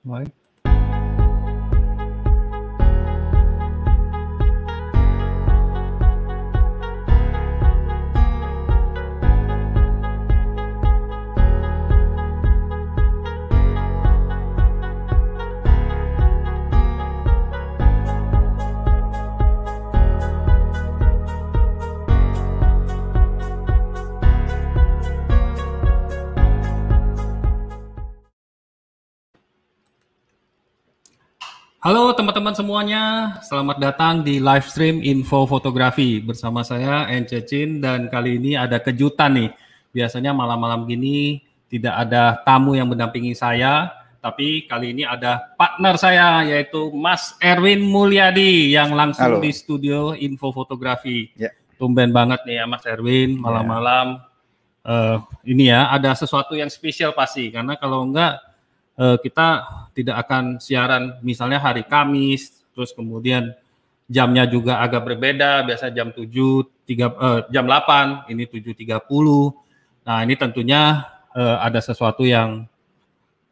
Ouais. Halo teman-teman semuanya, selamat datang di live stream Info Fotografi bersama saya Encecin, dan kali ini ada kejutan nih. Biasanya malam-malam gini tidak ada tamu yang mendampingi saya, tapi kali ini ada partner saya yaitu Mas Erwin Mulyadi yang langsung halo di studio Info Fotografi. Ya. Tumben banget nih ya Mas Erwin malam-malam. Ini ya ada sesuatu yang spesial pasti, karena kalau enggak kita tidak akan siaran misalnya hari Kamis, terus kemudian jamnya juga agak berbeda, biasa jam 8, ini 7.30. Nah, ini tentunya ada sesuatu yang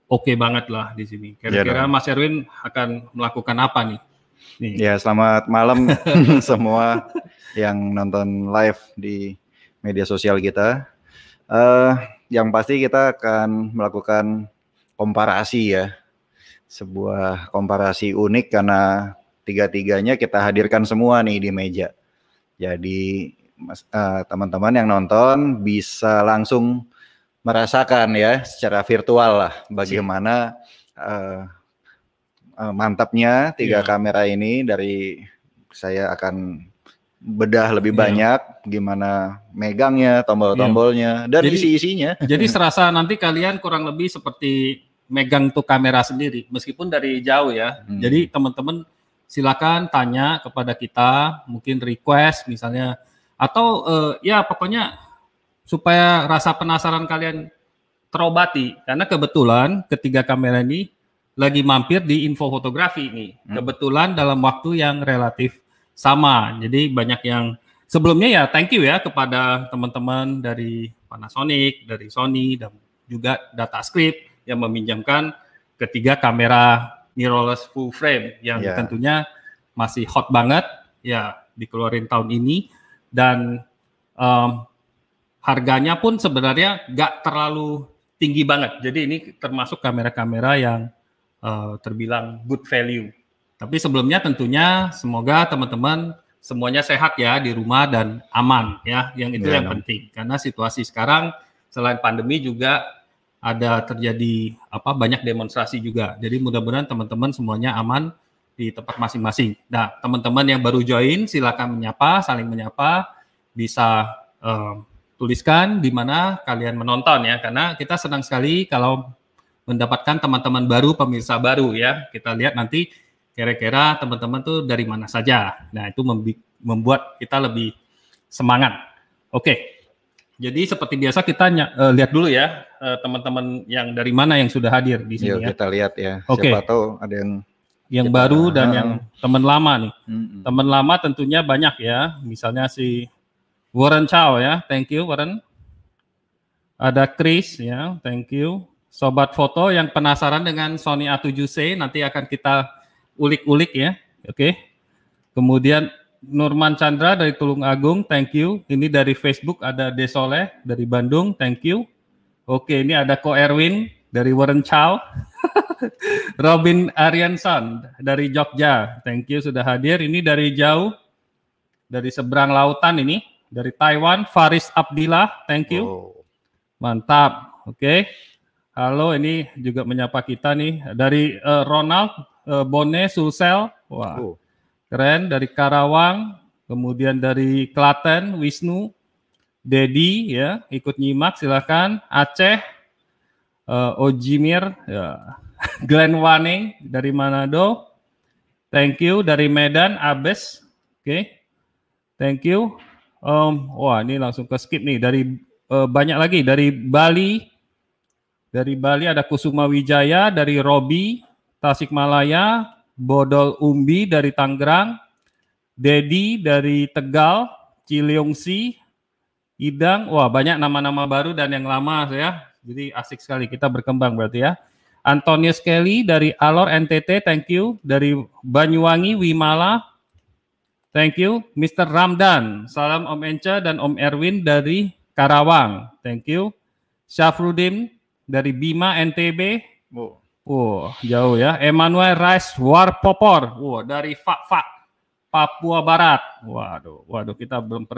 oke banget lah di sini. Kira-kira Mas Erwin akan melakukan apa nih? Ya, selamat malam semua yang nonton live di media sosial kita. Yang pasti kita akan melakukan komparasi ya, sebuah komparasi unik karena tiga-tiganya kita hadirkan semua nih di meja. Jadi teman-teman yang nonton bisa langsung merasakan ya secara virtual lah bagaimana mantapnya tiga kamera ini. Dari saya akan bedah lebih banyak gimana megangnya, tombol-tombolnya, dan isi-isinya. Jadi serasa nanti kalian kurang lebih seperti megang tuh kamera sendiri, meskipun dari jauh ya. Jadi teman-teman silakan tanya kepada kita, mungkin request misalnya, atau ya pokoknya supaya rasa penasaran kalian terobati. Karena kebetulan ketiga kamera ini lagi mampir di Info Fotografi ini. Kebetulan dalam waktu yang relatif sama, jadi banyak yang sebelumnya ya thank you ya kepada teman-teman dari Panasonic, dari Sony, dan juga DataScript yang meminjamkan ketiga kamera mirrorless full frame yang tentunya masih hot banget ya, dikeluarin tahun ini, dan harganya pun sebenarnya nggak terlalu tinggi banget. Jadi ini termasuk kamera-kamera yang terbilang good value. Tapi sebelumnya tentunya semoga teman-teman semuanya sehat ya di rumah dan aman ya, yang itu yang penting. Karena situasi sekarang selain pandemi juga ada terjadi banyak demonstrasi juga. Jadi mudah-mudahan teman-teman semuanya aman di tempat masing-masing. Nah, teman-teman yang baru join silakan menyapa, saling menyapa, bisa tuliskan di mana kalian menonton ya, karena kita senang sekali kalau mendapatkan teman-teman baru, pemirsa baru ya. Kita lihat nanti kira-kira teman-teman tuh dari mana saja. Nah, itu membuat kita lebih semangat. Oke, jadi seperti biasa kita lihat dulu ya teman-teman yang dari mana yang sudah hadir di sini. Yo, ya. Kita lihat ya, siapa tahu ada yang baru dan yang teman lama nih. Teman lama tentunya banyak ya, misalnya si Warren Chow ya, thank you Warren. Ada Chris ya, thank you. Sobat foto yang penasaran dengan Sony A7C nanti akan kita ulik-ulik ya, oke. Kemudian Nurman Chandra dari Tulung Agung, thank you. Ini dari Facebook ada Desole dari Bandung, thank you. Oke, ini ada Ko Erwin dari Warren Chow. Robin Arianson dari Jogja, thank you sudah hadir. Ini dari jauh, dari seberang lautan ini, dari Taiwan. Faris Abdillah, thank you. Oh. Mantap, oke. Halo, ini juga menyapa kita nih. Dari Ronald Bone Sulsel, wah keren, dari Karawang, kemudian dari Klaten, Wisnu, Dedi ya, ikut nyimak silahkan, Aceh, Ojimir, ya. Glenn Wane dari Manado, thank you, dari Medan, Abes, oke, thank you, wah ini langsung ke skip nih, dari banyak lagi, dari Bali ada Kusuma Wijaya, dari Robi, Tasikmalaya, Bodol Umbi dari Tangerang, Dedi dari Tegal, Ciliungsi, Idang, wah banyak nama-nama baru dan yang lama ya, jadi asik sekali, kita berkembang berarti ya. Antonius Kelly dari Alor NTT, thank you. Dari Banyuwangi, Wimala, thank you. Mr. Ramdan, salam Om Enca dan Om Erwin dari Karawang, thank you. Syafruddin dari Bima NTB, jauh ya. Emmanuel Rice Warpopor, dari Fak-Fak, Papua Barat. Waduh, kita belum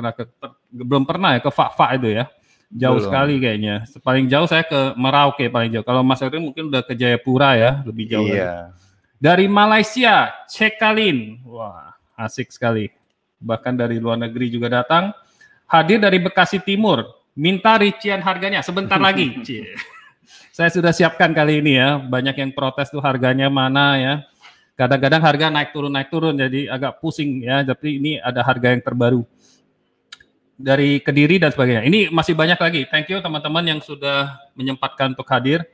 pernah ya ke Fak-Fak itu ya. Jauh sekali kayaknya. Paling jauh saya ke Merauke paling jauh. Kalau Mas Erwin mungkin udah ke Jayapura ya, lebih jauh. Iya. Dari Malaysia, Cekalin. Wah, asik sekali. Bahkan dari luar negeri juga datang. Hadir dari Bekasi Timur. Minta rincian harganya sebentar lagi. Saya sudah siapkan kali ini ya. Banyak yang protes tuh harganya mana ya. Kadang-kadang harga naik turun jadi agak pusing ya. Tapi ini ada harga yang terbaru. Dari Kediri dan sebagainya. Ini masih banyak lagi. Thank you teman-teman yang sudah menyempatkan untuk hadir.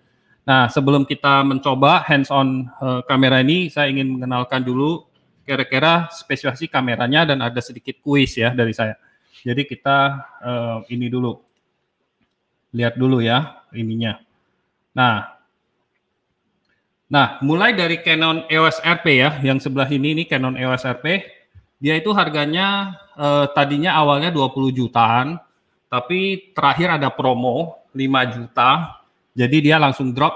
Nah, sebelum kita mencoba hands on kamera ini, saya ingin mengenalkan dulu kira-kira spesifikasi kameranya dan ada sedikit kuis ya dari saya. Jadi kita ini dulu. Lihat dulu ya ininya. Nah, mulai dari Canon EOS RP ya, yang sebelah ini Canon EOS RP. Dia itu harganya tadinya awalnya 20 jutaan, tapi terakhir ada promo 5 juta, jadi dia langsung drop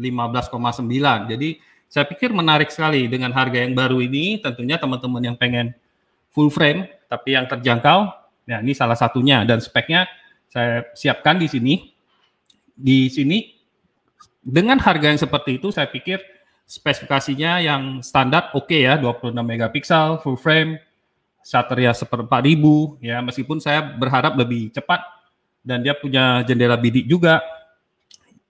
15,9. Jadi saya pikir menarik sekali dengan harga yang baru ini, tentunya teman-teman yang pengen full frame, tapi yang terjangkau, ya ini salah satunya. Dan speknya saya siapkan di sini. Di sini, dengan harga yang seperti itu saya pikir spesifikasinya yang standar oke ya, 26 megapiksel full frame, shutter ya 1/4000 ya, meskipun saya berharap lebih cepat dan dia punya jendela bidik juga.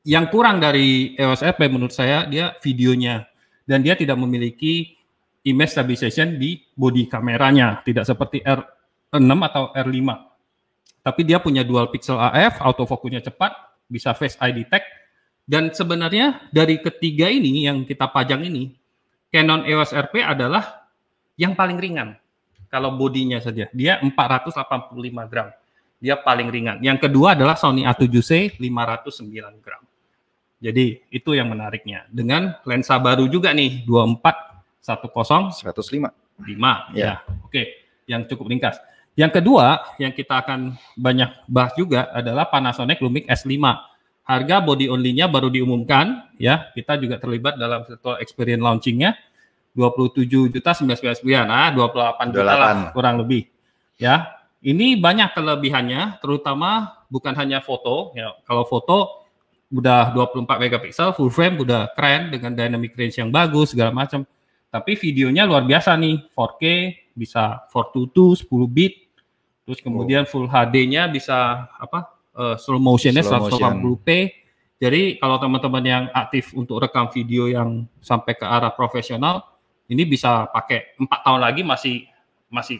Yang kurang dari EOS RP menurut saya dia videonya, dan dia tidak memiliki image stabilization di body kameranya, tidak seperti R6 atau R5. Tapi dia punya dual pixel AF, autofocusnya cepat, bisa face eye detect. Dan sebenarnya dari ketiga ini yang kita pajang ini, Canon EOS RP adalah yang paling ringan. Kalau bodinya saja, dia 485 gram. Dia paling ringan. Yang kedua adalah Sony A7C 509 gram. Jadi itu yang menariknya. Dengan lensa baru juga nih, 24 10 105. 5 ya. Oke, yang cukup ringkas. Yang kedua yang kita akan banyak bahas juga adalah Panasonic Lumix S5. Harga body only-nya baru diumumkan ya. Kita juga terlibat dalam virtual experience launching-nya. 27.999.000. Nah, 28 juta lah kurang lebih. Ya. Ini banyak kelebihannya, terutama bukan hanya foto ya. Kalau foto udah 24 megapiksel full frame udah keren dengan dynamic range yang bagus segala macam. Tapi videonya luar biasa nih. 4K bisa 422 10 bit. Terus kemudian full HD-nya bisa apa? Slow motion-nya 180p. Jadi kalau teman-teman yang aktif untuk rekam video yang sampai ke arah profesional, ini bisa pakai 4 tahun lagi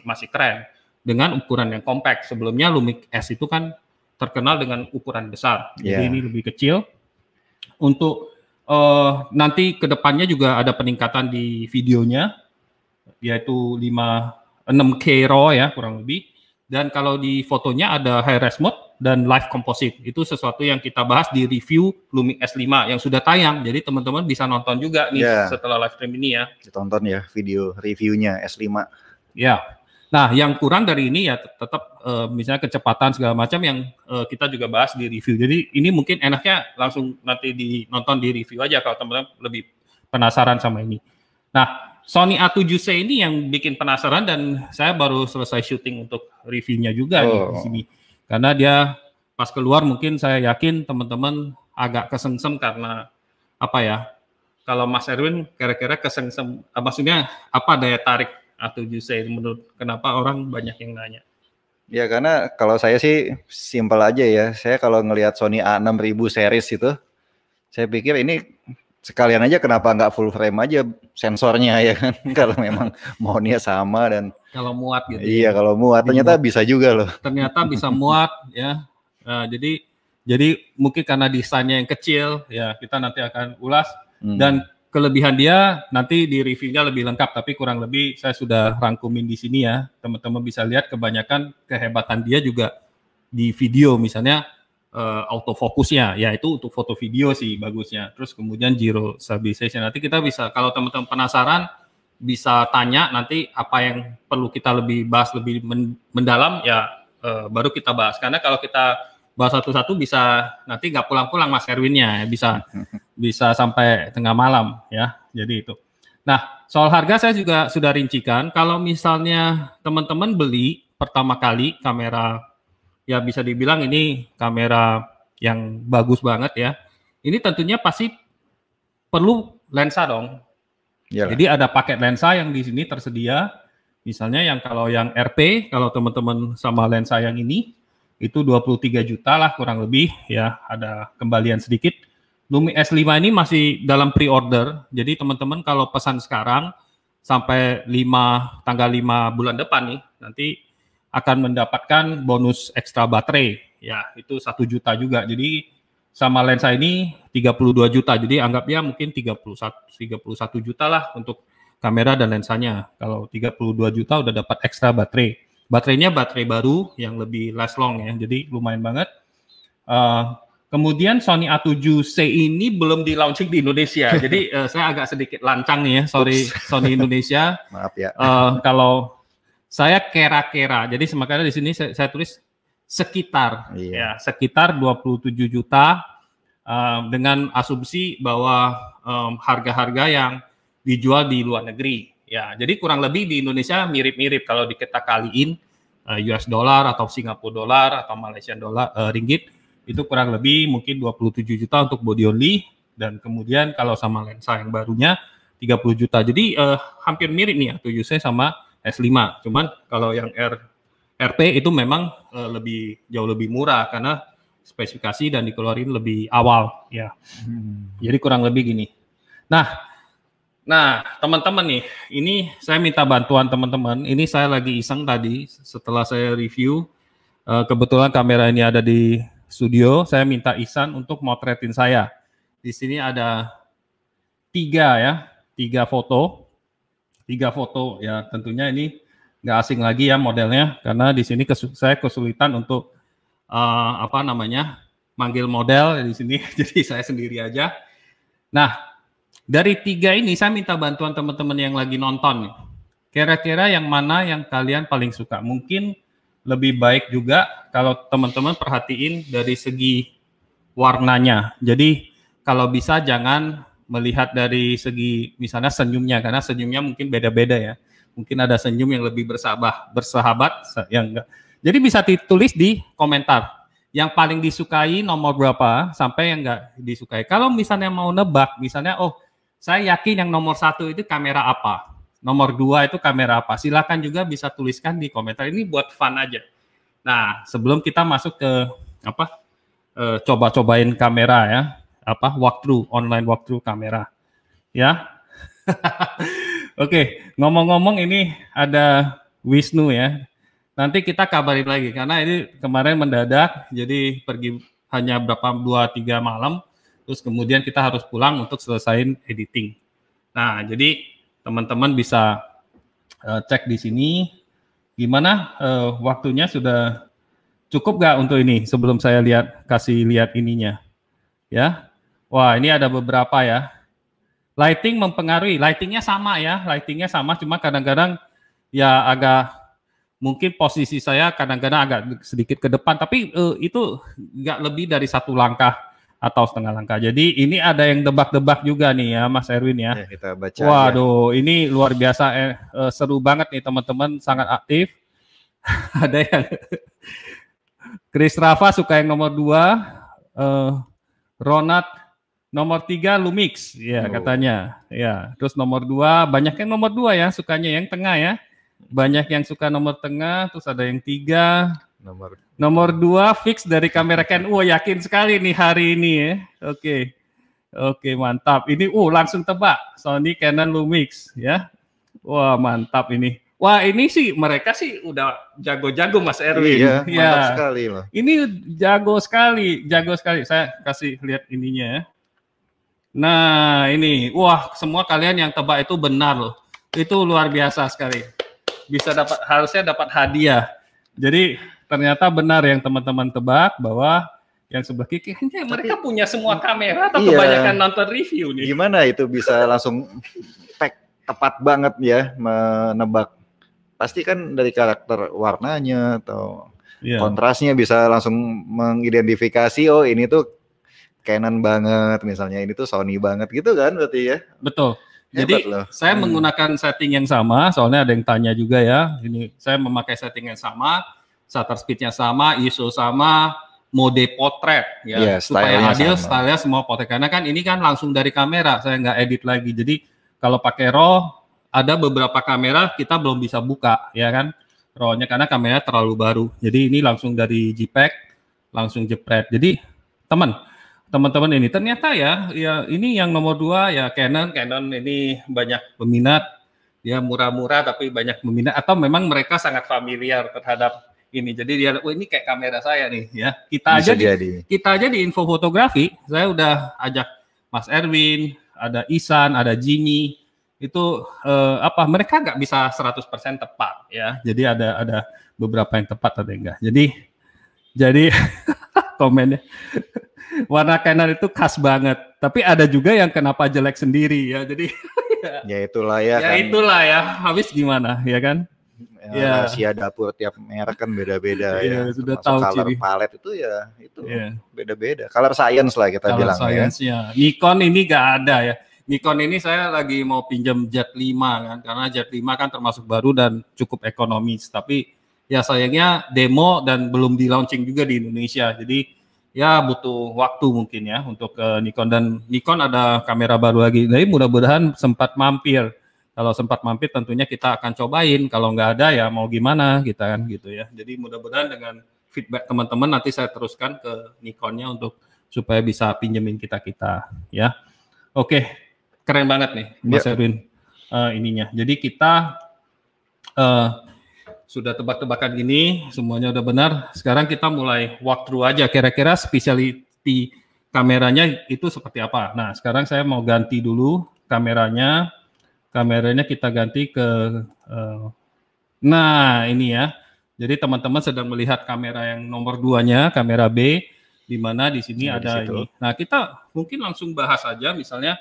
masih keren dengan ukuran yang compact. Sebelumnya Lumix S itu kan terkenal dengan ukuran besar. Jadi ini lebih kecil. Untuk nanti kedepannya juga ada peningkatan di videonya, yaitu 6K RAW ya kurang lebih. Dan kalau di fotonya ada high res mode dan live composite. Itu sesuatu yang kita bahas di review Lumix S5 yang sudah tayang. Jadi teman-teman bisa nonton juga nih setelah live stream ini ya. Ditonton ya video reviewnya S5. Ya. Nah, yang kurang dari ini ya tetap misalnya kecepatan segala macam yang kita juga bahas di review. Jadi ini mungkin enaknya langsung nanti ditonton di review aja kalau teman-teman lebih penasaran sama ini. Nah, Sony A7C ini yang bikin penasaran dan saya baru selesai syuting untuk reviewnya juga nih di sini. Karena dia pas keluar mungkin saya yakin teman-teman agak kesengsem karena apa ya. Kalau Mas Erwin kira-kira kesengsem, maksudnya apa daya tarik A7C menurut kenapa orang banyak yang nanya? Ya karena kalau saya sih simpel aja ya. Saya kalau ngelihat Sony A6000 series itu, saya pikir ini sekalian aja kenapa nggak full frame aja sensornya ya kan. Kalau memang maunya sama dan kalau muat gitu. Iya, kalau muat ternyata bisa juga loh. Ternyata bisa muat ya. Nah, jadi mungkin karena desainnya yang kecil ya, kita nanti akan ulas dan kelebihan dia nanti di reviewnya lebih lengkap, tapi kurang lebih saya sudah rangkumin di sini ya. Teman-teman bisa lihat kebanyakan kehebatan dia juga di video, misalnya autofocusnya, ya itu untuk foto video sih bagusnya. Terus kemudian zero stabilization. Nanti kita bisa, kalau teman-teman penasaran bisa tanya nanti apa yang perlu kita lebih bahas lebih mendalam ya, baru kita bahas. Karena kalau kita bahas satu-satu bisa nanti nggak pulang-pulang Mas Erwinnya, ya. bisa sampai tengah malam ya. Jadi itu. Nah, soal harga saya juga sudah rincikan. Kalau misalnya teman-teman beli pertama kali kamera, ya bisa dibilang ini kamera yang bagus banget ya. Ini tentunya pasti perlu lensa dong. Yalah. Jadi ada paket lensa yang di sini tersedia. Misalnya yang kalau yang RP, kalau teman-teman sama lensa yang ini, itu 23 juta lah kurang lebih ya. Ada kembalian sedikit. Lumi S5 ini masih dalam pre-order. Jadi teman-teman kalau pesan sekarang sampai tanggal 5 bulan depan nih, nanti akan mendapatkan bonus ekstra baterai, ya itu 1 juta juga. Jadi sama lensa ini 32 juta, jadi anggapnya mungkin 31 juta lah untuk kamera dan lensanya. Kalau 32 juta udah dapat ekstra baterai. Baterainya baterai baru yang lebih last long ya, jadi lumayan banget. Kemudian Sony A7C ini belum di launching di Indonesia, jadi saya agak sedikit lancang nih ya, sorry Sony Indonesia. Maaf ya. Kalau saya kira-kira, jadi semakanya di sini saya tulis sekitar, iya, ya sekitar 27 juta dengan asumsi bahwa harga-harga yang dijual di luar negeri, ya. Jadi kurang lebih di Indonesia mirip-mirip kalau kita kaliin US dollar atau Singapura dollar atau Malaysia dollar ringgit itu kurang lebih mungkin 27 juta untuk body only dan kemudian kalau sama lensa yang barunya 30 juta. Jadi hampir mirip nih A7C sama S5, cuman kalau yang RP itu memang jauh lebih murah karena spesifikasi dan dikeluarin lebih awal ya. Jadi kurang lebih gini. Nah teman-teman nih, ini saya minta bantuan teman-teman. Ini saya lagi iseng tadi setelah saya review, kebetulan kamera ini ada di studio. Saya minta Ihsan untuk motretin saya. Di sini ada tiga foto ya, tentunya ini nggak asing lagi ya modelnya karena di sini saya kesulitan untuk manggil model di sini jadi saya sendiri aja. Nah dari tiga ini saya minta bantuan teman-teman yang lagi nonton, kira-kira yang mana yang kalian paling suka. Mungkin lebih baik juga kalau teman-teman perhatiin dari segi warnanya, jadi kalau bisa jangan melihat dari segi misalnya senyumnya, karena senyumnya mungkin beda-beda ya. Mungkin ada senyum yang lebih bersahabat, yang enggak. Jadi bisa ditulis di komentar yang paling disukai nomor berapa sampai yang enggak disukai. Kalau misalnya mau nebak, misalnya oh saya yakin yang nomor 1 itu kamera apa, nomor 2 itu kamera apa. Silakan juga bisa tuliskan di komentar. Ini buat fun aja. Nah sebelum kita masuk ke coba-cobain kamera ya. Online walkthrough kamera ya. Oke, ngomong-ngomong ini ada Wisnu ya, nanti kita kabarin lagi karena ini kemarin mendadak jadi pergi hanya berapa 2-3 malam, terus kemudian kita harus pulang untuk selesain editing. Nah jadi teman-teman bisa cek di sini gimana waktunya sudah cukup gak untuk ini sebelum saya kasih lihat ininya ya. Wah, ini ada beberapa ya. Lighting mempengaruhi. Lightingnya sama ya. Lightingnya sama, cuma kadang-kadang ya agak mungkin posisi saya kadang-kadang agak sedikit ke depan. Tapi itu nggak lebih dari 1 langkah atau 0,5 langkah. Jadi ini ada yang debak-debak juga nih ya, Mas Erwin ya. Ya kita baca. Waduh, ini luar biasa seru banget nih teman-teman, sangat aktif. Ada yang Chris Rafa suka yang nomor 2. Ronat nomor 3 Lumix ya, katanya ya. Terus nomor 2 banyak yang nomor 2 ya, sukanya yang tengah ya, banyak yang suka nomor tengah. Terus ada yang 3 nomor 2 fix dari kamera Canon. Wah, yakin sekali nih hari ini ya. Oke, mantap ini. Langsung tebak Sony, Canon, Lumix ya. Wah, mantap ini. Wah, ini sih mereka sih udah jago-jago Mas Erwin. Iya, ya. Mantap sekali loh. Ini jago sekali. Saya kasih lihat ininya ya. Nah ini, wah semua kalian yang tebak itu benar loh, itu luar biasa sekali. Harusnya dapat hadiah. Jadi ternyata benar yang teman-teman tebak bahwa yang sebelah kiri. Mereka punya semua kamera atau kebanyakan nonton review nih. Gimana itu bisa langsung tepat banget ya menebak. Pasti kan dari karakter warnanya atau kontrasnya bisa langsung mengidentifikasi, oh ini tuh Canon banget misalnya, ini tuh Sony banget gitu kan berarti ya. Betul. Jadi saya menggunakan setting yang sama, soalnya ada yang tanya juga ya. Ini saya memakai setting yang sama, shutter speednya sama, ISO sama, mode potret ya, supaya adil stylenya semua potret. Karena kan ini kan langsung dari kamera, saya nggak edit lagi. Jadi kalau pakai RAW, ada beberapa kamera kita belum bisa buka ya kan RAW-nya karena kamera terlalu baru. Jadi ini langsung dari JPEG, langsung jepret. Jadi teman-teman ini ternyata ya ini yang nomor 2 ya Canon ini banyak peminat, dia murah-murah tapi banyak peminat, atau memang mereka sangat familiar terhadap ini. Jadi dia ini kayak kamera saya nih ya. Kita aja di info fotografi, saya udah ajak Mas Erwin, ada Isan, ada Jimmy, itu mereka nggak bisa 100% tepat ya. Jadi ada beberapa yang tepat ada enggak. Jadi komennya warna Canon itu khas banget, tapi ada juga yang kenapa jelek sendiri ya. Jadi ya itulah ya. Habis gimana ya kan? Ya rahasia dapur tiap merek kan beda-beda ya. Sudah tahu color palette itu ya itu beda-beda. Color science lah kita bilang ya. Nikon ini nggak ada ya. Nikon ini saya lagi mau pinjam Z5 kan, karena Z5 kan termasuk baru dan cukup ekonomis, tapi ya sayangnya demo dan belum di launching juga di Indonesia. Jadi ya butuh waktu mungkin ya untuk Nikon, dan Nikon ada kamera baru lagi. Jadi mudah-mudahan sempat mampir. Kalau sempat mampir tentunya kita akan cobain. Kalau nggak ada ya mau gimana kita kan gitu ya. Jadi mudah-mudahan dengan feedback teman-teman nanti saya teruskan ke Nikonnya untuk supaya bisa pinjemin kita ya. Oke, keren banget nih Mas Erwin ininya. Jadi kita sudah tebak-tebakan gini, semuanya udah benar. Sekarang kita mulai walkthrough aja, kira-kira specialty kameranya itu seperti apa. Nah, sekarang saya mau ganti dulu kameranya. Kameranya kita ganti ke, nah ini ya. Jadi teman-teman sedang melihat kamera yang nomor 2-nya, kamera B, di mana di sini ada ini. Nah, kita mungkin langsung bahas aja misalnya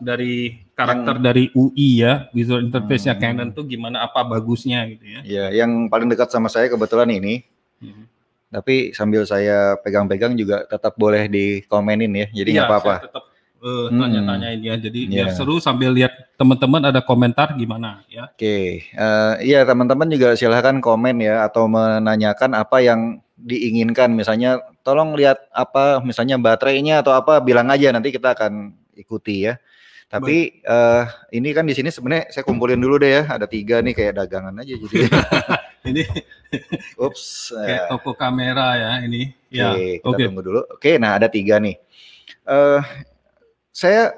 dari karakter dari UI ya, visual interface-nya Canon tuh gimana, apa bagusnya gitu ya. Iya, yang paling dekat sama saya kebetulan ini. Tapi sambil saya pegang-pegang juga tetap boleh dikomenin ya. Jadi nggak apa-apa. Saya tetap tanya-tanyain ya. Jadi biar seru sambil lihat teman-teman ada komentar gimana ya. Oke. Iya, teman-teman juga silahkan komen ya, atau menanyakan apa yang diinginkan. Misalnya tolong lihat apa, misalnya baterainya atau apa, bilang aja nanti kita akan ikuti ya. Tapi ini kan di sini sebenarnya saya kumpulin dulu deh ya. Ada 3 nih kayak dagangan aja jadi. Ini ups, kayak toko kamera ya ini. Oke, kita tunggu dulu. Oke, nah ada 3 nih. Saya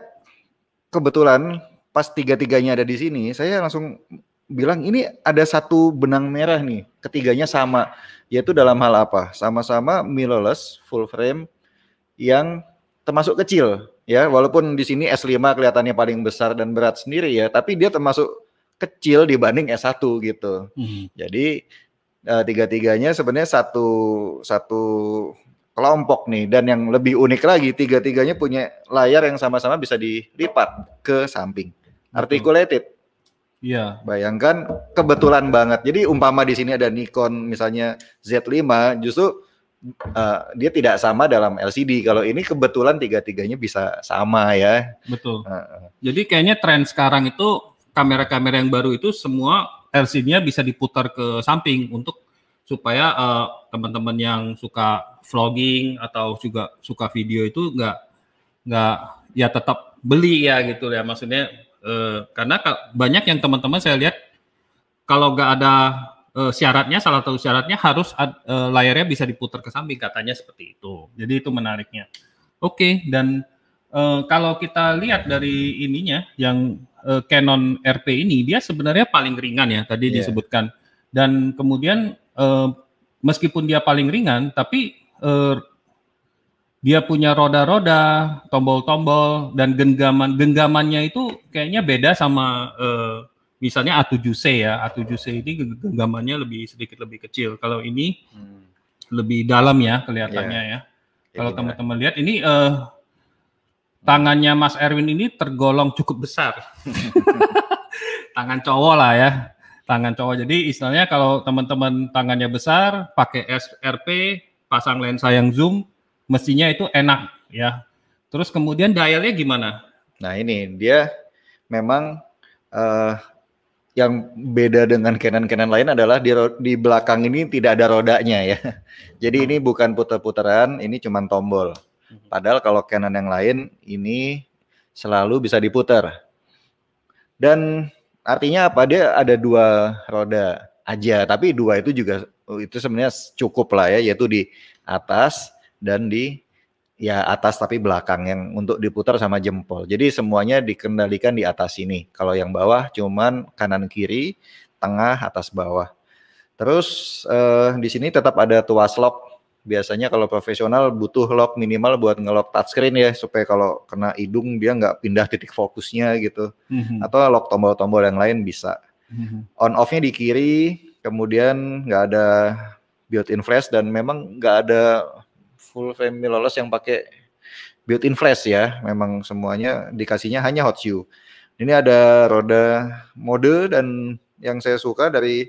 kebetulan pas 3-3-nya ada di sini, saya langsung bilang ini ada satu benang merah nih, ketiganya sama, yaitu dalam hal apa? Sama-sama mirrorless full frame yang termasuk kecil ya, walaupun di sini S5 kelihatannya paling besar dan berat sendiri ya, tapi dia termasuk kecil dibanding S1 gitu. Jadi tiga-tiganya sebenarnya satu kelompok nih, dan yang lebih unik lagi tiga-tiganya punya layar yang sama-sama bisa dilipat ke samping, articulated. Iya. Bayangkan kebetulan banget. Jadi umpama di sini ada Nikon misalnya Z5, justru dia tidak sama dalam LCD. Kalau ini kebetulan tiga-tiganya bisa sama ya. Betul. Jadi kayaknya tren sekarang itu kamera-kamera yang baru itu semua LCD-nya bisa diputar ke samping untuk supaya teman-teman yang suka vlogging atau juga suka video itu nggak ya tetap beli ya gitu ya maksudnya. Karena banyak yang teman-teman saya lihat kalau nggak ada syaratnya, salah satu syaratnya harus layarnya bisa diputar ke samping, katanya seperti itu. Jadi itu menariknya. Oke, dan kalau kita lihat dari ininya yang Canon RP ini, dia sebenarnya paling ringan ya tadi disebutkan, dan kemudian meskipun dia paling ringan tapi dia punya roda-roda, tombol-tombol, dan genggamannya itu kayaknya beda sama misalnya A7C ya. A7C ini genggamannya lebih sedikit lebih kecil. Kalau ini lebih dalam ya kelihatannya ya. Kalau teman-teman lihat ini tangannya Mas Erwin ini tergolong cukup besar. Tangan cowok lah ya. Tangan cowok. Jadi istilahnya kalau teman-teman tangannya besar, pakai SRP, pasang lensa yang zoom, mestinya itu enak ya. Terus kemudian dialnya gimana? Nah ini dia memang yang beda dengan Canon-Canon lain adalah di belakang ini tidak ada rodanya ya. Jadi ini bukan putar-putaran, ini cuma tombol. Padahal kalau Canon yang lain ini selalu bisa diputar. Dan artinya apa? Dia ada dua roda aja, tapi dua itu juga itu sebenarnya cukup lah ya, yaitu di atas dan di atas tapi belakang yang untuk diputar sama jempol. Jadi semuanya dikendalikan di atas ini. Kalau yang bawah cuman kanan kiri, tengah, atas bawah. Terus di sini tetap ada tuas lock. Biasanya kalau profesional butuh lock minimal buat ngelock touchscreen ya, supaya kalau kena hidung dia nggak pindah titik fokusnya gitu. Atau lock tombol-tombol yang lain bisa. On off-nya di kiri, kemudian nggak ada built-in flash dan memang nggak ada full frame mirrorless yang pakai built-in flash ya, memang semuanya dikasihnya hanya hot shoe. Ini ada roda mode dan yang saya suka dari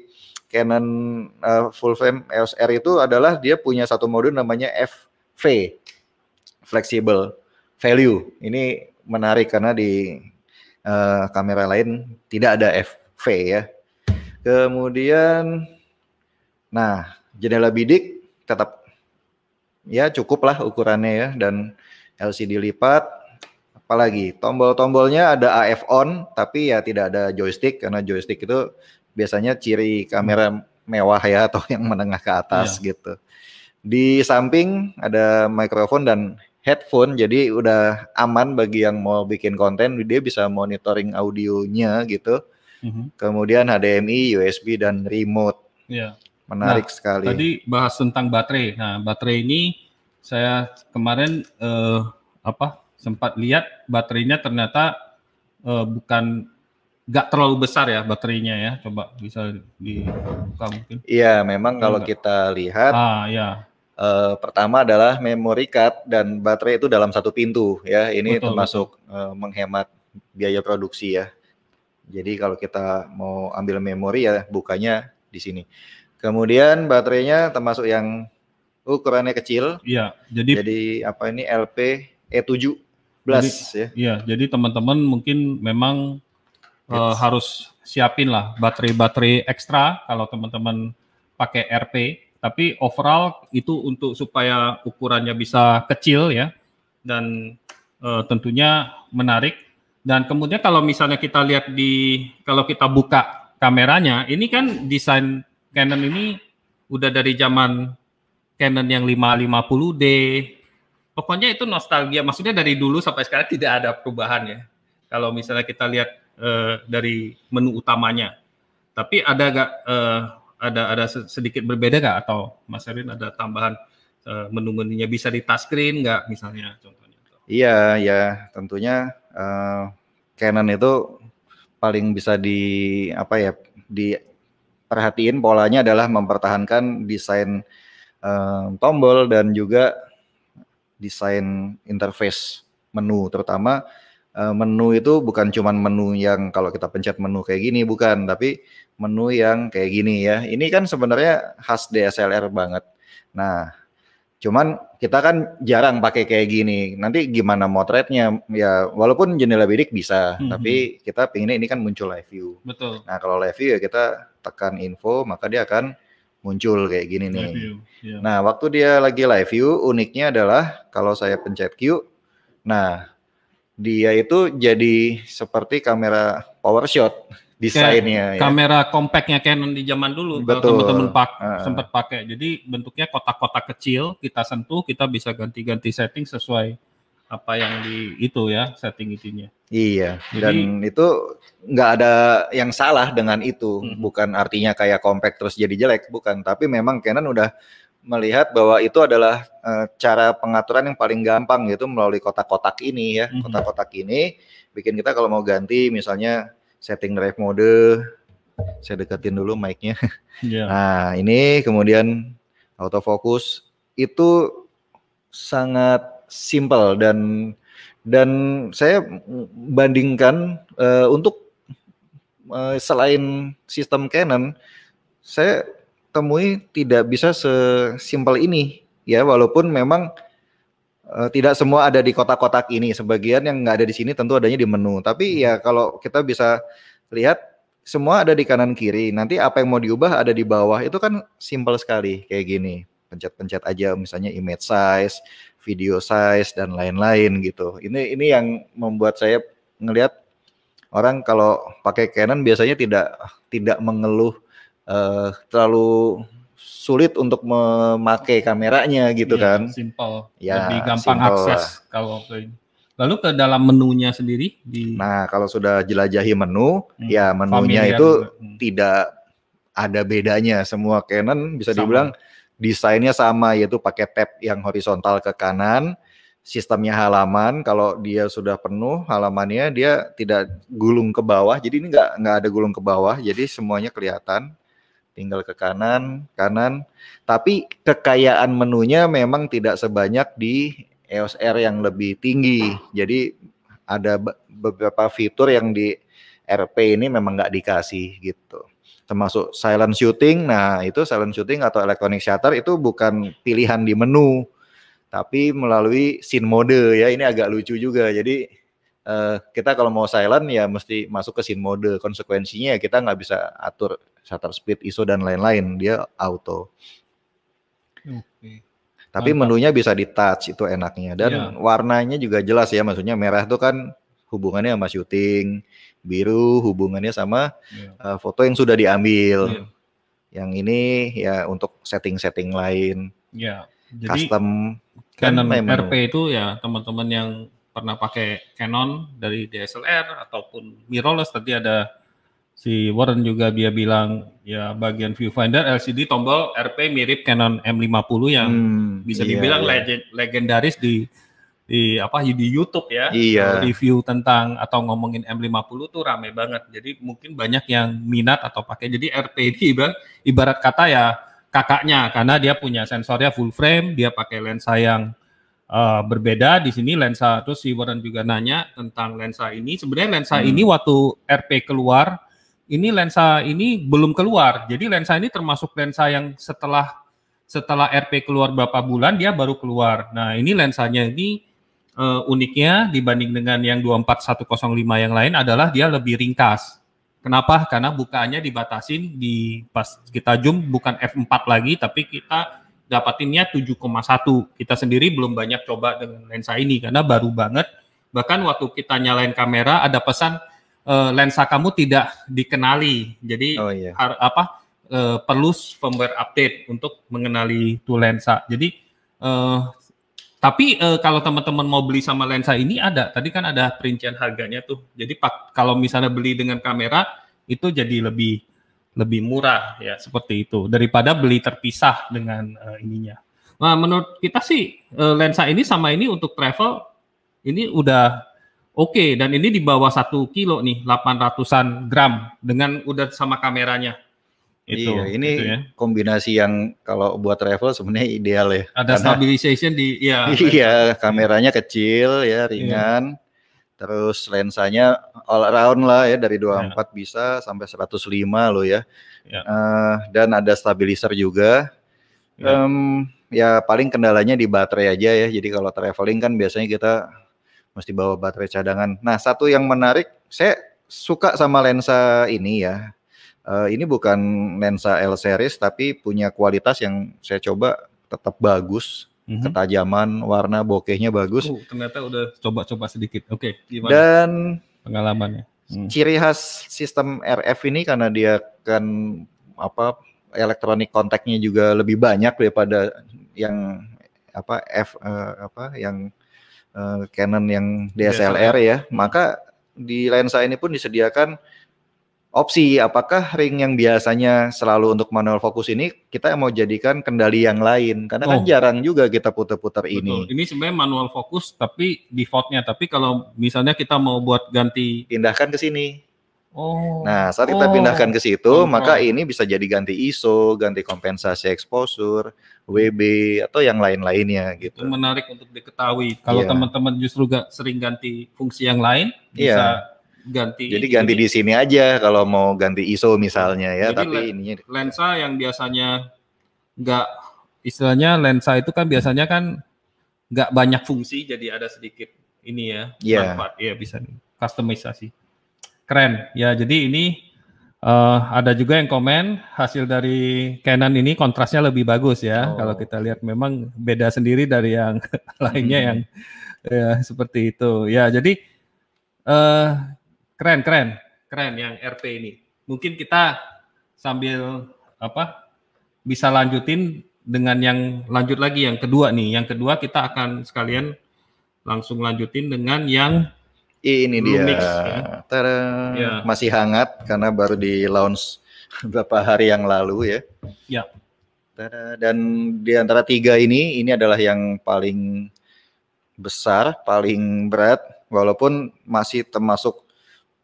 Canon full frame EOS R itu adalah dia punya satu mode namanya FV, flexible value. Ini menarik karena di kamera lain tidak ada FV ya. Kemudian, nah jendela bidik tetap ya cukup lah ukurannya ya, dan LCD lipat. Apalagi tombol-tombolnya ada AF on, tapi ya tidak ada joystick karena joystick itu biasanya ciri kamera mewah ya, atau yang menengah ke atas gitu. Di samping ada mikrofon dan headphone, jadi udah aman bagi yang mau bikin konten, dia bisa monitoring audionya gitu. Kemudian HDMI, USB dan remote. Menarik sekali. Tadi bahas tentang baterai. Nah, baterai ini saya kemarin sempat lihat baterainya ternyata nggak terlalu besar ya baterainya ya. Coba bisa dibuka mungkin. Iya, memang kalau kita lihat. Pertama adalah memory card dan baterai itu dalam satu pintu ya. Ini termasuk menghemat biaya produksi ya. Jadi kalau kita mau ambil memori ya bukanya di sini. Kemudian baterainya termasuk yang ukurannya kecil. Iya. Jadi apa ini LP E17 ya. Iya. Jadi teman-teman mungkin memang harus siapin lah baterai-baterai ekstra kalau teman-teman pakai RP. Tapi overall itu untuk supaya ukurannya bisa kecil ya, dan tentunya menarik. Dan kemudian kalau misalnya kita lihat kalau kita buka kameranya, ini kan desain Canon ini udah dari zaman Canon yang 550D. Pokoknya itu nostalgia. Maksudnya dari dulu sampai sekarang tidak ada perubahan ya. Kalau misalnya kita lihat dari menu utamanya. Tapi ada nggak ada sedikit berbeda nggak? Atau Mas Erwin ada tambahan menu-menunya, bisa di touchscreen nggak misalnya contohnya? Iya ya, tentunya Canon itu paling bisa perhatiin polanya adalah mempertahankan desain tombol dan juga desain interface menu. Terutama menu itu bukan cuman menu yang kalau kita pencet menu kayak gini, bukan. Tapi menu yang kayak gini ya. Ini kan sebenarnya khas DSLR banget. Nah, cuman kita kan jarang pakai kayak gini. Nanti gimana motretnya? Ya walaupun jendela bidik bisa, tapi kita pinginnya ini kan muncul live view. Betul. Nah kalau live view ya kita tekan info, maka dia akan muncul kayak gini nih. Nah, waktu dia lagi live view, uniknya adalah kalau saya pencet Q, nah dia itu jadi seperti kamera power shot desainnya. Kamera compactnya Canon di zaman dulu. Betul. Kalau teman-teman sempat pakai. Jadi bentuknya kotak-kotak kecil, kita sentuh, kita bisa ganti-ganti setting sesuai apa yang setting itunya. Iya. Jadi, dan itu nggak ada yang salah dengan itu. Bukan artinya kayak compact terus jadi jelek, bukan. Tapi memang Canon udah melihat bahwa itu adalah cara pengaturan yang paling gampang gitu melalui kotak-kotak ini ya. Kotak-kotak ini bikin kita kalau mau ganti misalnya setting drive mode. Saya deketin dulu mic-nya. Nah, ini kemudian autofocus itu sangat simple, dan saya bandingkan untuk selain sistem Canon, saya temui tidak bisa sesimpel ini ya, walaupun memang tidak semua ada di kotak-kotak ini. Sebagian yang nggak ada di sini tentu adanya di menu, tapi ya kalau kita bisa lihat semua ada di kanan kiri, nanti apa yang mau diubah ada di bawah. Itu kan simple sekali kayak gini, pencet-pencet aja misalnya image size, video size, dan lain-lain gitu. Ini yang membuat saya ngelihat orang kalau pakai Canon biasanya tidak mengeluh terlalu sulit untuk memakai kameranya gitu ya, kan. Simple. Ya, lebih gampang akses kalau ke ini. Lalu ke dalam menunya sendiri di... Nah, kalau sudah jelajahi menu, ya menunya familiar itu juga tidak ada bedanya. Semua Canon bisa dibilang desainnya sama, yaitu pakai tab yang horizontal ke kanan, sistemnya halaman. Kalau dia sudah penuh halamannya, dia tidak gulung ke bawah. Jadi ini nggak ada gulung ke bawah, jadi semuanya kelihatan. Tinggal ke kanan. Tapi kekayaan menunya memang tidak sebanyak di EOS R yang lebih tinggi. Jadi ada beberapa fitur yang di RP ini memang nggak dikasih gitu. Termasuk silent shooting. Nah, itu silent shooting atau electronic shutter itu bukan pilihan di menu, tapi melalui scene mode ya. Ini agak lucu juga. Jadi kita kalau mau silent ya mesti masuk ke scene mode. Konsekuensinya kita nggak bisa atur shutter speed, ISO, dan lain-lain. Dia auto. Oke. Tapi menunya bisa di touch, itu enaknya. Dan warnanya juga jelas ya. Maksudnya merah itu kan hubungannya sama syuting, biru hubungannya sama foto yang sudah diambil. Yang ini ya untuk setting-setting lain. Ya, jadi custom Canon RP itu ya teman-teman yang pernah pakai Canon dari DSLR ataupun mirrorless, tadi ada si Warren juga dia bilang ya bagian viewfinder LCD tombol RP mirip Canon M50 yang bisa dibilang legendaris di apa di YouTube ya. Review tentang atau ngomongin M50 tuh rame banget. Jadi mungkin banyak yang minat atau pakai. Jadi RP ini ibarat kata ya kakaknya, karena dia punya sensornya full frame, dia pakai lensa yang berbeda di sini lensa. Terus si Warren juga nanya tentang lensa ini. Sebenarnya lensa ini waktu RP keluar, ini lensa ini belum keluar. Jadi lensa ini termasuk lensa yang setelah RP keluar berapa bulan dia baru keluar. Nah, ini lensanya ini uniknya dibanding dengan yang 24105 yang lain adalah dia lebih ringkas. Kenapa? Karena bukaannya dibatasin di pas kita zoom bukan f4 lagi, tapi kita dapatinnya 7,1. Kita sendiri belum banyak coba dengan lensa ini karena baru banget. Bahkan waktu kita nyalain kamera ada pesan lensa kamu tidak dikenali. Jadi perlu firmware update untuk mengenali tuh lensa. Jadi tapi kalau teman-teman mau beli sama lensa ini ada. Tadi kan ada perincian harganya tuh. Jadi kalau misalnya beli dengan kamera itu jadi lebih murah ya, seperti itu daripada beli terpisah dengan ininya. Nah, menurut kita sih lensa ini sama ini untuk travel ini udah oke, dan ini di bawah 1 kilo nih, 800-an gram dengan udah sama kameranya. Itu ini gitu ya, kombinasi yang kalau buat travel sebenarnya ideal ya. Ada stabilization di kameranya kecil ya, ringan. Terus lensanya all around lah ya, dari 24 bisa sampai 105 loh ya. Dan ada stabilizer juga. Ya paling kendalanya di baterai aja ya. Jadi kalau traveling kan biasanya kita mesti bawa baterai cadangan. Nah, satu yang menarik, saya suka sama lensa ini ya. Ini bukan lensa L series tapi punya kualitas yang saya coba tetap bagus. Ketajaman, warna, bokehnya bagus. Ternyata udah coba-coba sedikit. Gimana? Dan pengalamannya. Ciri khas sistem RF ini karena dia kan apa elektronik kontaknya juga lebih banyak daripada yang apa Canon yang DSLR ya. Maka di lensa ini pun disediakan opsi, apakah ring yang biasanya selalu untuk manual fokus ini kita mau jadikan kendali yang lain, karena kan jarang juga kita putar-putar ini. Ini sebenarnya manual fokus tapi defaultnya, tapi kalau misalnya kita mau buat ganti, pindahkan ke sini. Oh. Nah, saat kita pindahkan ke situ, maka ini bisa jadi ganti ISO, ganti kompensasi exposure, WB, atau yang lain-lainnya gitu. Itu menarik untuk diketahui. Kalau teman-teman justru gak sering ganti fungsi yang lain, bisa ganti. Jadi ganti di sini aja kalau mau ganti ISO misalnya ya. Jadi tapi ininya lensa yang biasanya nggak, istilahnya lensa itu kan biasanya kan nggak banyak fungsi, jadi ada sedikit ini ya manfaat. Ya bisa customisasi. Keren ya, jadi ini ada juga yang komen hasil dari Canon ini kontrasnya lebih bagus ya. Kalau kita lihat memang beda sendiri dari yang lainnya yang ya, seperti itu ya. Jadi keren yang RP ini. Mungkin kita sambil apa bisa lanjutin dengan yang lanjut lagi yang kedua nih. Yang kedua kita akan sekalian langsung lanjutin dengan yang ini dia, mix, ya. Masih hangat karena baru di launch beberapa hari yang lalu ya. Ya. Dan di antara tiga ini adalah yang paling besar, paling berat, walaupun masih termasuk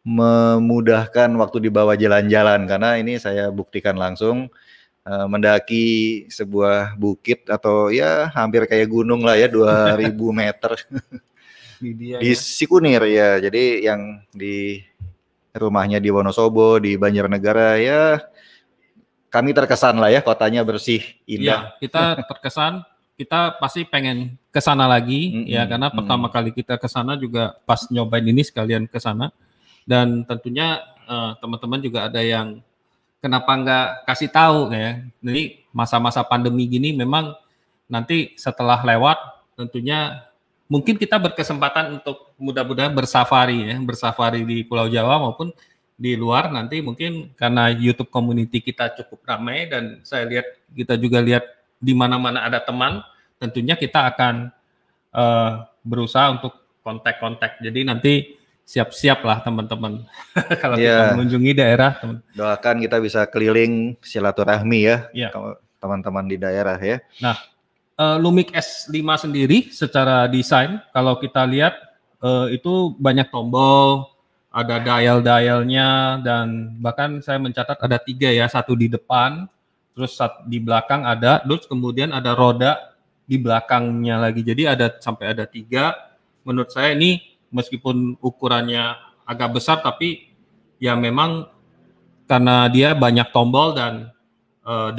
memudahkan waktu dibawa jalan-jalan karena ini saya buktikan langsung mendaki sebuah bukit atau ya hampir kayak gunung lah ya, 2000 meter. Di Sikunir ya, jadi yang di rumahnya di Wonosobo, di Banjarnegara ya, kami terkesan lah ya, kotanya bersih, indah. Ya, kita terkesan, kita pasti pengen ke sana lagi ya, karena pertama kali kita ke sana juga pas nyobain ini sekalian ke sana. Dan tentunya teman-teman juga ada yang kenapa nggak kasih tahu ya. Jadi masa-masa pandemi gini memang nanti setelah lewat tentunya mungkin kita berkesempatan untuk mudah-mudahan bersafari ya, bersafari di Pulau Jawa maupun di luar nanti mungkin karena YouTube community kita cukup ramai dan saya lihat kita juga lihat di mana-mana ada teman, tentunya kita akan berusaha untuk kontak-kontak. Jadi nanti siap-siap lah teman-teman kalau kita mengunjungi daerah. Doakan kita bisa keliling silaturahmi ya, teman-teman di daerah ya. Nah. Lumix S5 sendiri secara desain kalau kita lihat itu banyak tombol, ada dial-dialnya dan bahkan saya mencatat ada tiga ya, satu di depan, terus satu di belakang ada, terus kemudian ada roda di belakangnya lagi. Jadi ada sampai ada tiga. Menurut saya ini meskipun ukurannya agak besar tapi ya memang karena dia banyak tombol dan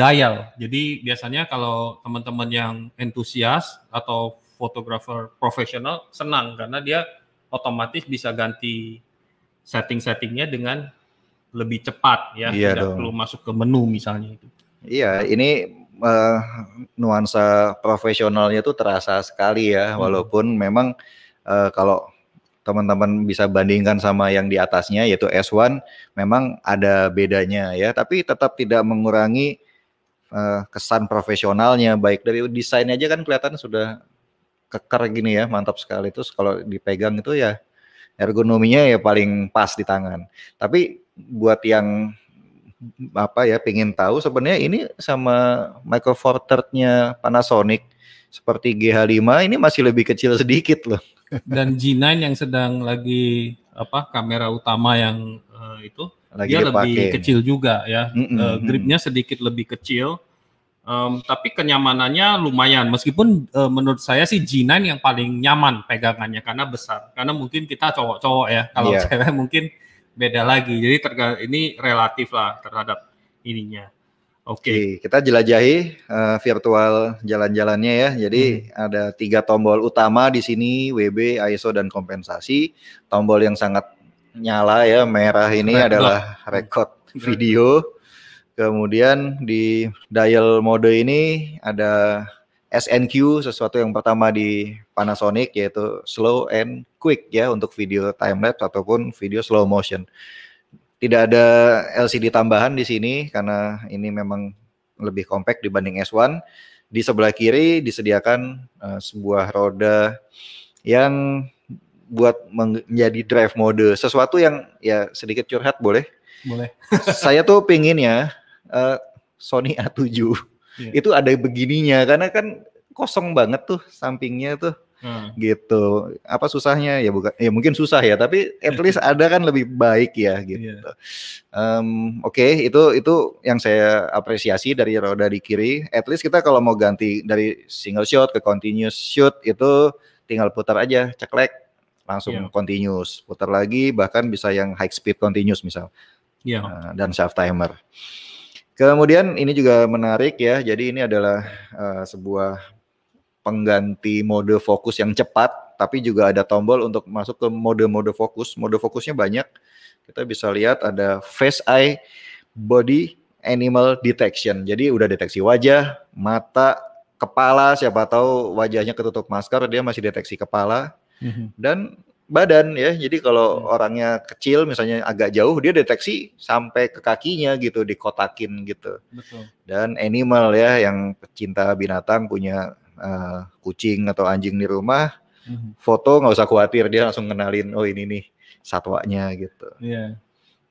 dial. Jadi biasanya kalau teman-teman yang entusias atau fotografer profesional senang karena dia otomatis bisa ganti setting-settingnya dengan lebih cepat ya, tidak perlu masuk ke menu misalnya itu. Iya, ini nuansa profesionalnya itu terasa sekali ya, walaupun memang kalau teman-teman bisa bandingkan sama yang di atasnya yaitu S1 memang ada bedanya ya, tapi tetap tidak mengurangi kesan profesionalnya. Baik dari desain aja kan kelihatan sudah keker gini ya, mantap sekali. Terus kalau dipegang itu ya ergonominya ya paling pas di tangan. Tapi buat yang apa ya pengen tahu sebenarnya ini sama Micro Four Third-nya Panasonic seperti GH5 ini masih lebih kecil sedikit loh. Dan G9 yang sedang lagi apa kamera utama yang itu lagi dia dipakai. Lebih kecil juga ya, gripnya sedikit lebih kecil, tapi kenyamanannya lumayan. Meskipun menurut saya sih G9 yang paling nyaman pegangannya karena besar. Karena mungkin kita cowok-cowok ya, kalau cewek mungkin beda lagi. Jadi ini relatif lah terhadap ininya. Oke, kita jelajahi virtual jalan-jalannya ya. Jadi ada tiga tombol utama di sini, WB, ISO, dan kompensasi. Tombol yang sangat nyala ya, merah ini adalah record video. Kemudian di dial mode ini ada SNQ, sesuatu yang pertama di Panasonic yaitu slow and quick ya untuk video time-lapse ataupun video slow motion. Tidak ada LCD tambahan di sini karena ini memang lebih compact dibanding S1. Di sebelah kiri disediakan sebuah roda yang buat menjadi drive mode. Sesuatu yang ya sedikit curhat boleh? Boleh. Saya tuh pinginnya Sony A7 itu ada begininya karena kan kosong banget tuh sampingnya tuh. gitu. Apa susahnya? Ya bukan, ya mungkin susah ya, tapi at least ada kan lebih baik ya gitu. Oke, itu yang saya apresiasi dari roda di kiri. At least kita kalau mau ganti dari single shot ke continuous shot itu tinggal putar aja, ceklek langsung continuous, putar lagi, bahkan bisa yang high speed continuous misal. Dan self timer. Kemudian ini juga menarik ya, jadi ini adalah sebuah pengganti mode fokus yang cepat, tapi juga ada tombol untuk masuk ke mode-mode fokus. Mode fokusnya banyak, kita bisa lihat ada face, eye, body, animal detection. Jadi udah deteksi wajah, mata, kepala, siapa tahu wajahnya ketutup masker, dia masih deteksi kepala, dan badan ya, jadi kalau orangnya kecil misalnya agak jauh, dia deteksi sampai ke kakinya gitu, dikotakin gitu. Dan animal ya, yang pecinta binatang punya kucing atau anjing di rumah, foto nggak usah khawatir, dia langsung kenalin, oh ini nih satwanya gitu.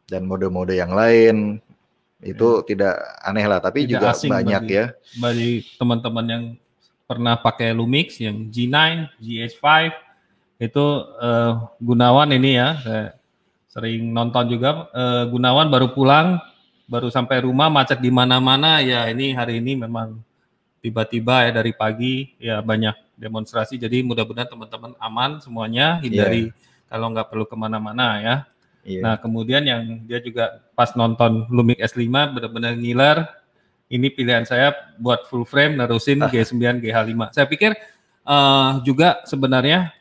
Dan mode-mode yang lain itu tidak aneh lah, tapi tidak juga asing banyak bagi, ya. Bagi teman-teman yang pernah pakai Lumix, yang G9, GH5, itu Gunawan ini ya, saya sering nonton juga. Gunawan baru pulang, baru sampai rumah, macet di mana-mana. Ya ini hari ini memang tiba-tiba ya dari pagi ya banyak demonstrasi. Jadi mudah-mudahan teman-teman aman semuanya, hindari kalau nggak perlu kemana-mana ya. Nah kemudian yang dia juga pas nonton Lumix S5 benar-benar ngiler. Ini pilihan saya buat full frame nerusin G9 GH5. Saya pikir juga sebenarnya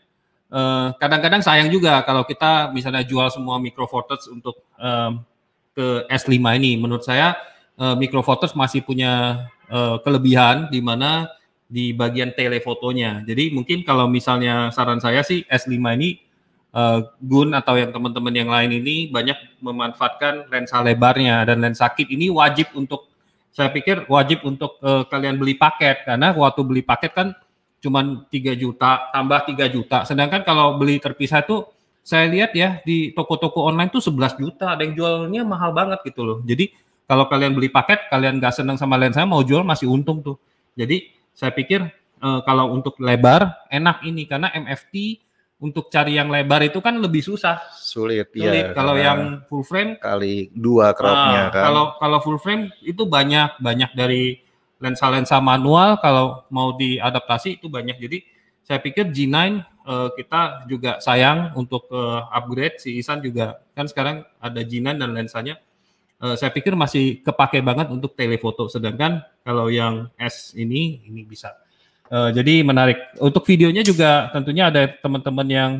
kadang-kadang sayang juga kalau kita misalnya jual semua Micro Four Thirds untuk ke S5 ini. Menurut saya Micro Four Thirds masih punya kelebihan di mana di bagian telefotonya. Jadi mungkin kalau misalnya saran saya sih S5 ini Gun atau yang teman-teman yang lain ini banyak memanfaatkan lensa lebarnya, dan lensa kit ini wajib untuk, saya pikir wajib untuk kalian beli paket, karena waktu beli paket kan cuman 3 juta tambah 3 juta. Sedangkan kalau beli terpisah tuh saya lihat ya di toko-toko online tuh 11 juta. Ada yang jualnya mahal banget gitu loh. Jadi kalau kalian beli paket, kalian gak senang sama lensa, mau jual masih untung tuh. Jadi saya pikir kalau untuk lebar enak ini, karena MFT untuk cari yang lebar itu kan lebih susah. Sulit. Ya, kalau yang full frame kali dua crop-nya kan. Kalau full frame itu banyak dari lensa-lensa manual, kalau mau diadaptasi itu banyak. Jadi saya pikir G9 kita juga sayang untuk upgrade. Si Ihsan juga kan sekarang ada G9 dan lensanya saya pikir masih kepake banget untuk telefoto. Sedangkan kalau yang S ini bisa. Jadi menarik. Untuk videonya juga tentunya ada teman-teman yang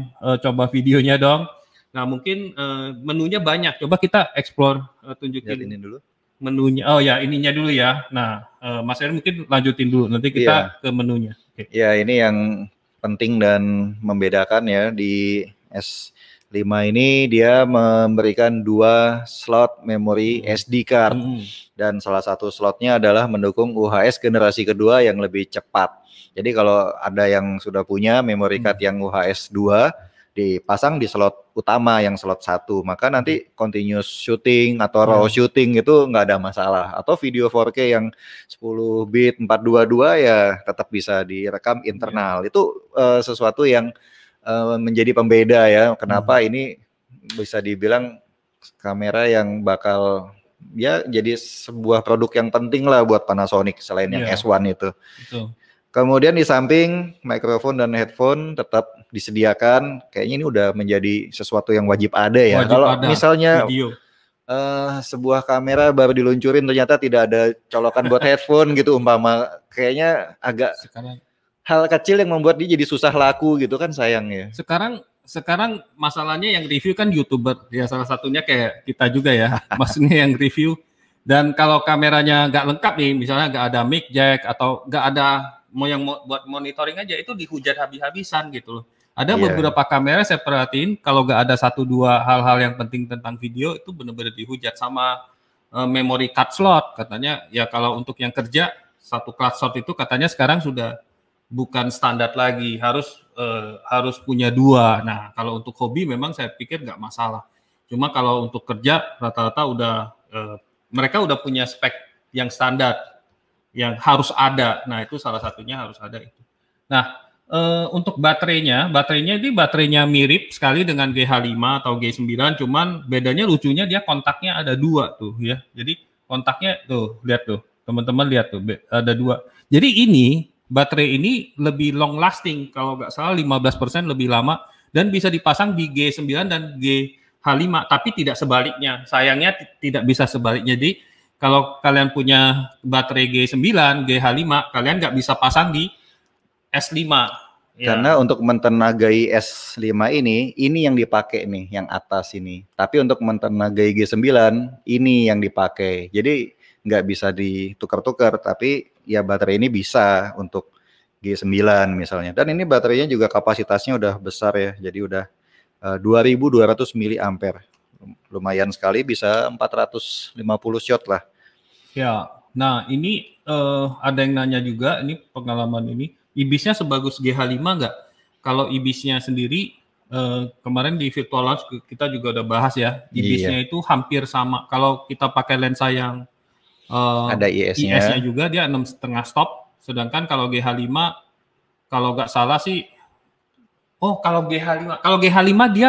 coba videonya dong. Nah mungkin menunya banyak. Coba kita explore, tunjukin ini dulu. Menunya, oh ya ininya dulu ya. Nah, Mas Eri mungkin lanjutin dulu, nanti kita ke menunya. Ya, ini yang penting dan membedakan ya di S5 ini, dia memberikan 2 slot memori SD card, dan salah satu slotnya adalah mendukung UHS generasi kedua yang lebih cepat. Jadi kalau ada yang sudah punya memori card yang UHS 2, dipasang di slot utama yang slot 1, maka nanti continuous shooting atau raw shooting itu nggak ada masalah, atau video 4K yang 10 bit 422 ya tetap bisa direkam internal. Itu sesuatu yang menjadi pembeda ya, kenapa ini bisa dibilang kamera yang bakal ya jadi sebuah produk yang penting lah buat Panasonic selain yang S1 itu. Betul. Kemudian di samping mikrofon dan headphone tetap disediakan. Kayaknya ini udah menjadi sesuatu yang wajib ada ya. Kalau misalnya sebuah kamera baru diluncurin ternyata tidak ada colokan buat headphone gitu umpama, kayaknya agak sekarang, hal kecil yang membuat dia jadi susah laku gitu kan, sayang ya. Sekarang masalahnya yang review kan YouTuber ya, salah satunya kayak kita juga ya. Maksudnya yang review, dan kalau kameranya nggak lengkap nih, misalnya nggak ada mic jack atau nggak ada yang buat monitoring aja, itu dihujat habis-habisan gitu loh. Ada beberapa kamera saya perhatiin kalau nggak ada 1-2 hal-hal yang penting tentang video itu benar-benar dihujat sama memory card slot. Katanya ya kalau untuk yang kerja, 1 card slot itu katanya sekarang sudah bukan standar lagi, harus punya 2. Nah kalau untuk hobi memang saya pikir nggak masalah. Cuma kalau untuk kerja rata-rata udah mereka udah punya spek yang standar yang harus ada. Nah itu salah satunya harus ada itu. Nah untuk baterainya mirip sekali dengan GH5 atau G9, cuman bedanya lucunya dia kontaknya ada dua tuh ya. Jadi kontaknya tuh, lihat tuh, teman-teman lihat tuh, ada dua. Jadi ini, baterai ini lebih long lasting, kalau nggak salah 15% lebih lama, dan bisa dipasang di G9 dan GH5, tapi tidak sebaliknya. Sayangnya tidak bisa sebaliknya. Jadi kalau kalian punya baterai G9, GH5, kalian nggak bisa pasang di S5. Karena ya, untuk mentenagai S5 ini yang dipakai nih, yang atas ini. Tapi untuk mentenagai G9, ini yang dipakai. Jadi nggak bisa ditukar-tukar, tapi ya baterai ini bisa untuk G9 misalnya. Dan ini baterainya juga kapasitasnya udah besar ya. Jadi udah 2200 mAh. Lumayan sekali, bisa 450 shot lah. Ya, nah ini ada yang nanya juga, ini pengalaman ini. IBIS-nya sebagus GH5 nggak? Kalau IBIS-nya sendiri, kemarin di Virtual Launch kita juga udah bahas ya, IBIS-nya itu hampir sama. Kalau kita pakai lensa yang ada IS-nya juga, dia 6,5 stop. Sedangkan kalau GH5, kalau nggak salah sih, kalau GH5 dia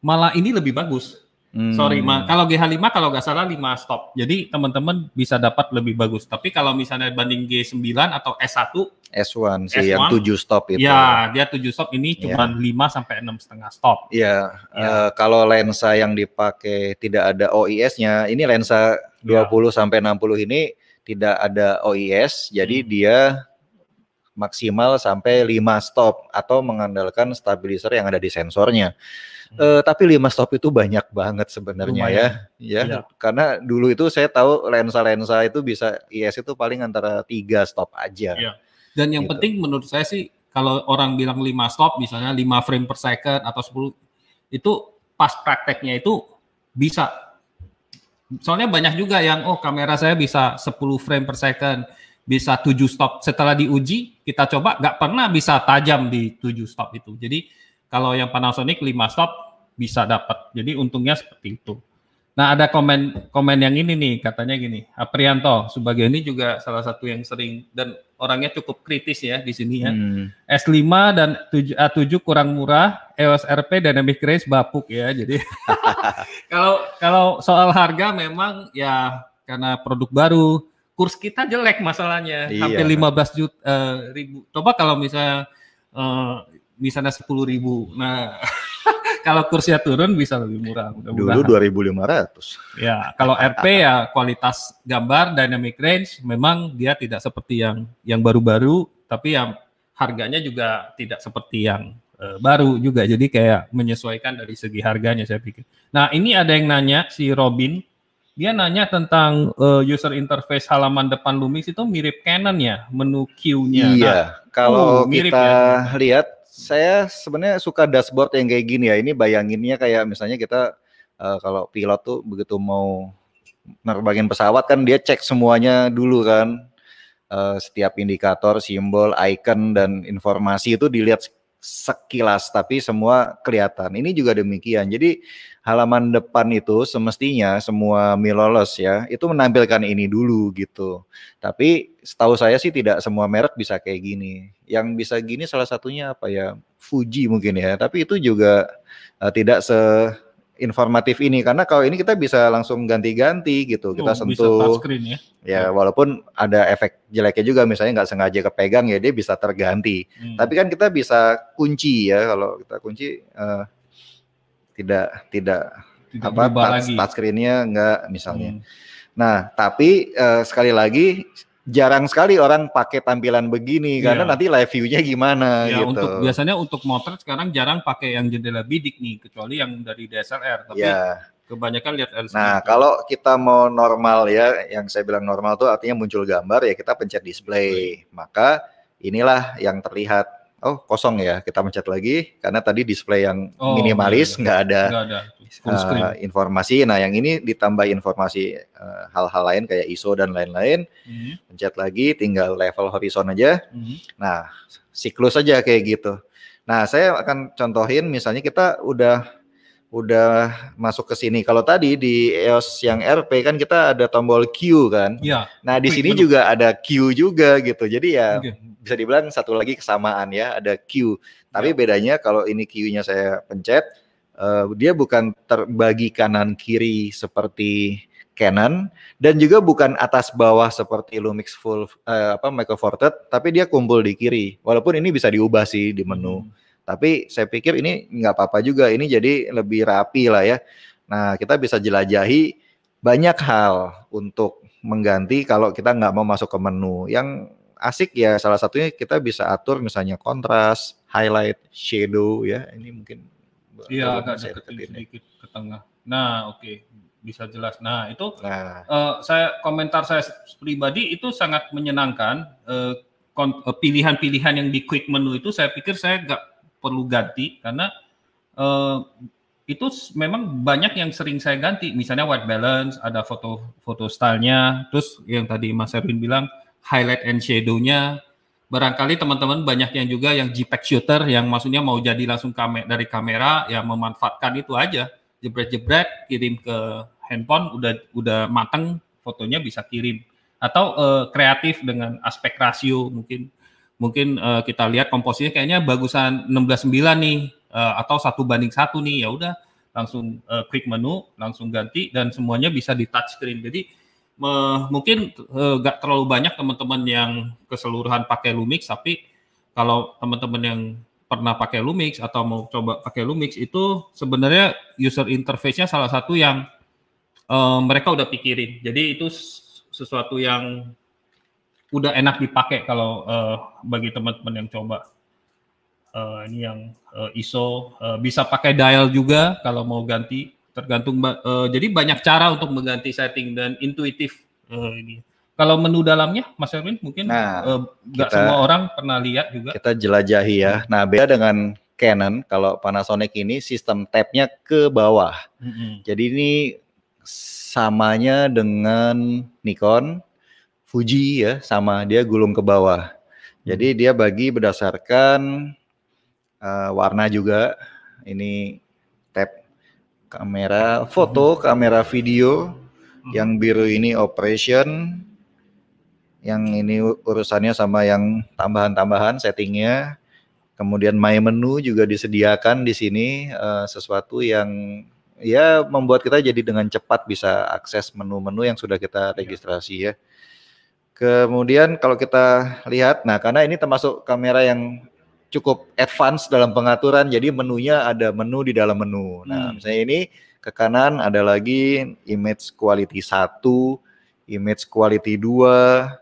malah ini lebih bagus. Sorry, kalau GH5 kalau nggak salah 5 stop. Jadi teman-teman bisa dapat lebih bagus. Tapi kalau misalnya banding G9 atau S1 sih yang 7 stop itu. Ya, dia 7 stop, ini cuma 5 sampai 6,5 stop. Iya, kalau lensa yang dipakai tidak ada OIS-nya, ini lensa 20 sampai 60 ini tidak ada OIS, jadi dia maksimal sampai 5 stop atau mengandalkan stabilizer yang ada di sensornya. Tapi 5 stop itu banyak banget sebenarnya ya. Karena dulu itu saya tahu lensa-lensa itu bisa IS itu paling antara 3 stop aja. Ya. Dan yang penting menurut saya sih, kalau orang bilang 5 stop misalnya 5 frame per second atau 10, itu pas prakteknya itu bisa. Soalnya banyak juga yang kamera saya bisa 10 frame per second, bisa 7 stop. Setelah diuji kita coba, nggak pernah bisa tajam di 7 stop itu. Jadi kalau yang Panasonic 5 stop bisa dapat. Jadi untungnya seperti itu. Nah, ada komen yang ini nih, katanya gini, Aprianto sebagai ini juga salah satu yang sering dan orangnya cukup kritis ya di sini ya. S5 dan A7 kurang murah, EOS RP dynamic range bapuk ya. Jadi kalau soal harga memang ya karena produk baru, kurs kita jelek masalahnya, hampir 15 ribu. Coba kalau misalnya misalnya 10 ribu, nah kalau kursnya turun bisa lebih murah. Dulu 2.500. Ya, kalau RP ya kualitas gambar, dynamic range memang dia tidak seperti yang baru-baru, tapi yang harganya juga tidak seperti yang baru juga. Jadi kayak menyesuaikan dari segi harganya saya pikir. Nah, ini ada yang nanya, si Robin, dia nanya tentang user interface halaman depan Lumix itu mirip Canon ya, menu Q-nya. Iya, nah, kalau kita lihat. Saya sebenarnya suka dashboard yang kayak gini ya. Ini bayanginnya kayak misalnya kita kalau pilot tuh begitu mau nerbangin pesawat kan dia cek semuanya dulu kan, setiap indikator, simbol, icon dan informasi itu dilihat sekilas tapi semua kelihatan. Ini juga demikian. Jadi halaman depan itu semestinya semua mirrorless ya, itu menampilkan ini dulu gitu. Tapi setahu saya sih tidak semua merek bisa kayak gini. Yang bisa gini salah satunya apa ya, Fuji mungkin ya. Tapi itu juga tidak seinformatif ini, karena kalau ini kita bisa langsung ganti-ganti gitu. Kita sentuh touchscreen ya. Ya walaupun ada efek jeleknya juga, misalnya nggak sengaja kepegang ya dia bisa terganti. Tapi kan kita bisa kunci ya, kalau kita kunci tidak apa, touchscreen-nya enggak misalnya. Nah, tapi sekali lagi jarang sekali orang pakai tampilan begini karena nanti live view-nya gimana gitu. Biasanya untuk motret sekarang jarang pakai yang jendela bidik nih, kecuali yang dari DSLR, tapi kebanyakan lihat LCD. Nah, kalau kita mau normal ya, yang saya bilang normal tuh artinya muncul gambar ya kita pencet display. Maka inilah yang terlihat. Oh kosong ya, kita pencet lagi karena tadi display yang minimalis nggak ada informasi. Nah yang ini ditambah informasi hal-hal lain kayak ISO dan lain-lain. Pencet lagi, tinggal level horizon aja. Nah siklus aja kayak gitu. Nah saya akan contohin misalnya kita udah udah masuk ke sini. Kalau tadi di EOS yang RP kan kita ada tombol Q kan. Ya. Nah di sini juga ada Q juga gitu. Jadi ya bisa dibilang satu lagi kesamaan ya, ada Q. Tapi bedanya kalau ini Q-nya saya pencet, dia bukan terbagi kanan kiri seperti Canon dan juga bukan atas bawah seperti Lumix full Micro Four Third, tapi dia kumpul di kiri. Walaupun ini bisa diubah sih di menu, tapi saya pikir ini nggak apa-apa juga. Ini jadi lebih rapi lah ya. Nah kita bisa jelajahi banyak hal untuk mengganti kalau kita nggak mau masuk ke menu. Yang asik ya salah satunya kita bisa atur misalnya kontras, highlight, shadow ya. Ini mungkin iya agak deketin sedikit ke tengah. Nah oke. Bisa jelas. Nah itu komentar saya pribadi itu sangat menyenangkan. Pilihan-pilihan yang di quick menu itu saya pikir saya nggak perlu ganti karena itu memang banyak yang sering saya ganti. Misalnya white balance, ada foto stylenya, terus yang tadi Mas Erwin bilang highlight and shadow-nya. Barangkali teman-teman banyak yang juga yang JPEG shooter yang maksudnya mau jadi langsung dari kamera ya memanfaatkan itu aja. Jebret-jebret kirim ke handphone udah mateng fotonya bisa kirim atau kreatif dengan aspek rasio mungkin kita lihat komposisinya kayaknya bagusan 16:9 nih atau 1:1 nih ya udah langsung quick menu langsung ganti dan semuanya bisa di touch screen jadi mungkin gak terlalu banyak teman-teman yang keseluruhan pakai Lumix tapi kalau teman-teman yang pernah pakai Lumix atau mau coba pakai Lumix itu sebenarnya user interface-nya salah satu yang mereka udah pikirin. Jadi itu sesuatu yang udah enak dipakai kalau bagi teman-teman yang coba. Ini yang ISO bisa pakai dial juga kalau mau ganti tergantung. Jadi banyak cara untuk mengganti setting dan intuitif ini. Kalau menu dalamnya, Mas Erwin mungkin nggak semua orang pernah lihat juga. Kita jelajahi ya. Nah, beda dengan Canon, kalau Panasonic ini sistem tab-nya ke bawah. Jadi ini samanya dengan Nikon, Fuji ya, sama dia gulung ke bawah. Jadi dia bagi berdasarkan warna juga. Ini tab kamera foto, kamera video. Yang biru ini operation. Yang ini urusannya sama yang tambahan-tambahan settingnya, kemudian my menu juga disediakan di sini sesuatu yang ya membuat kita jadi dengan cepat bisa akses menu-menu yang sudah kita registrasi ya. Kemudian kalau kita lihat, nah karena ini termasuk kamera yang cukup advance dalam pengaturan, jadi menunya ada menu di dalam menu. Nah misalnya ini ke kanan ada lagi image quality 1, image quality 2.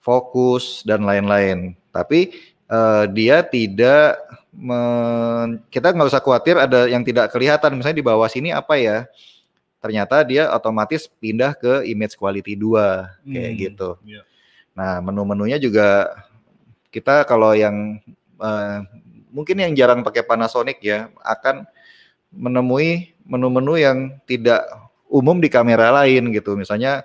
Fokus dan lain-lain. Tapi dia tidak, kita nggak usah khawatir ada yang tidak kelihatan. Misalnya di bawah sini apa ya? Ternyata dia otomatis pindah ke image quality 2 kayak gitu. Yeah. Nah menu-menunya juga kita kalau yang mungkin yang jarang pakai Panasonic ya akan menemui menu-menu yang tidak umum di kamera lain gitu. Misalnya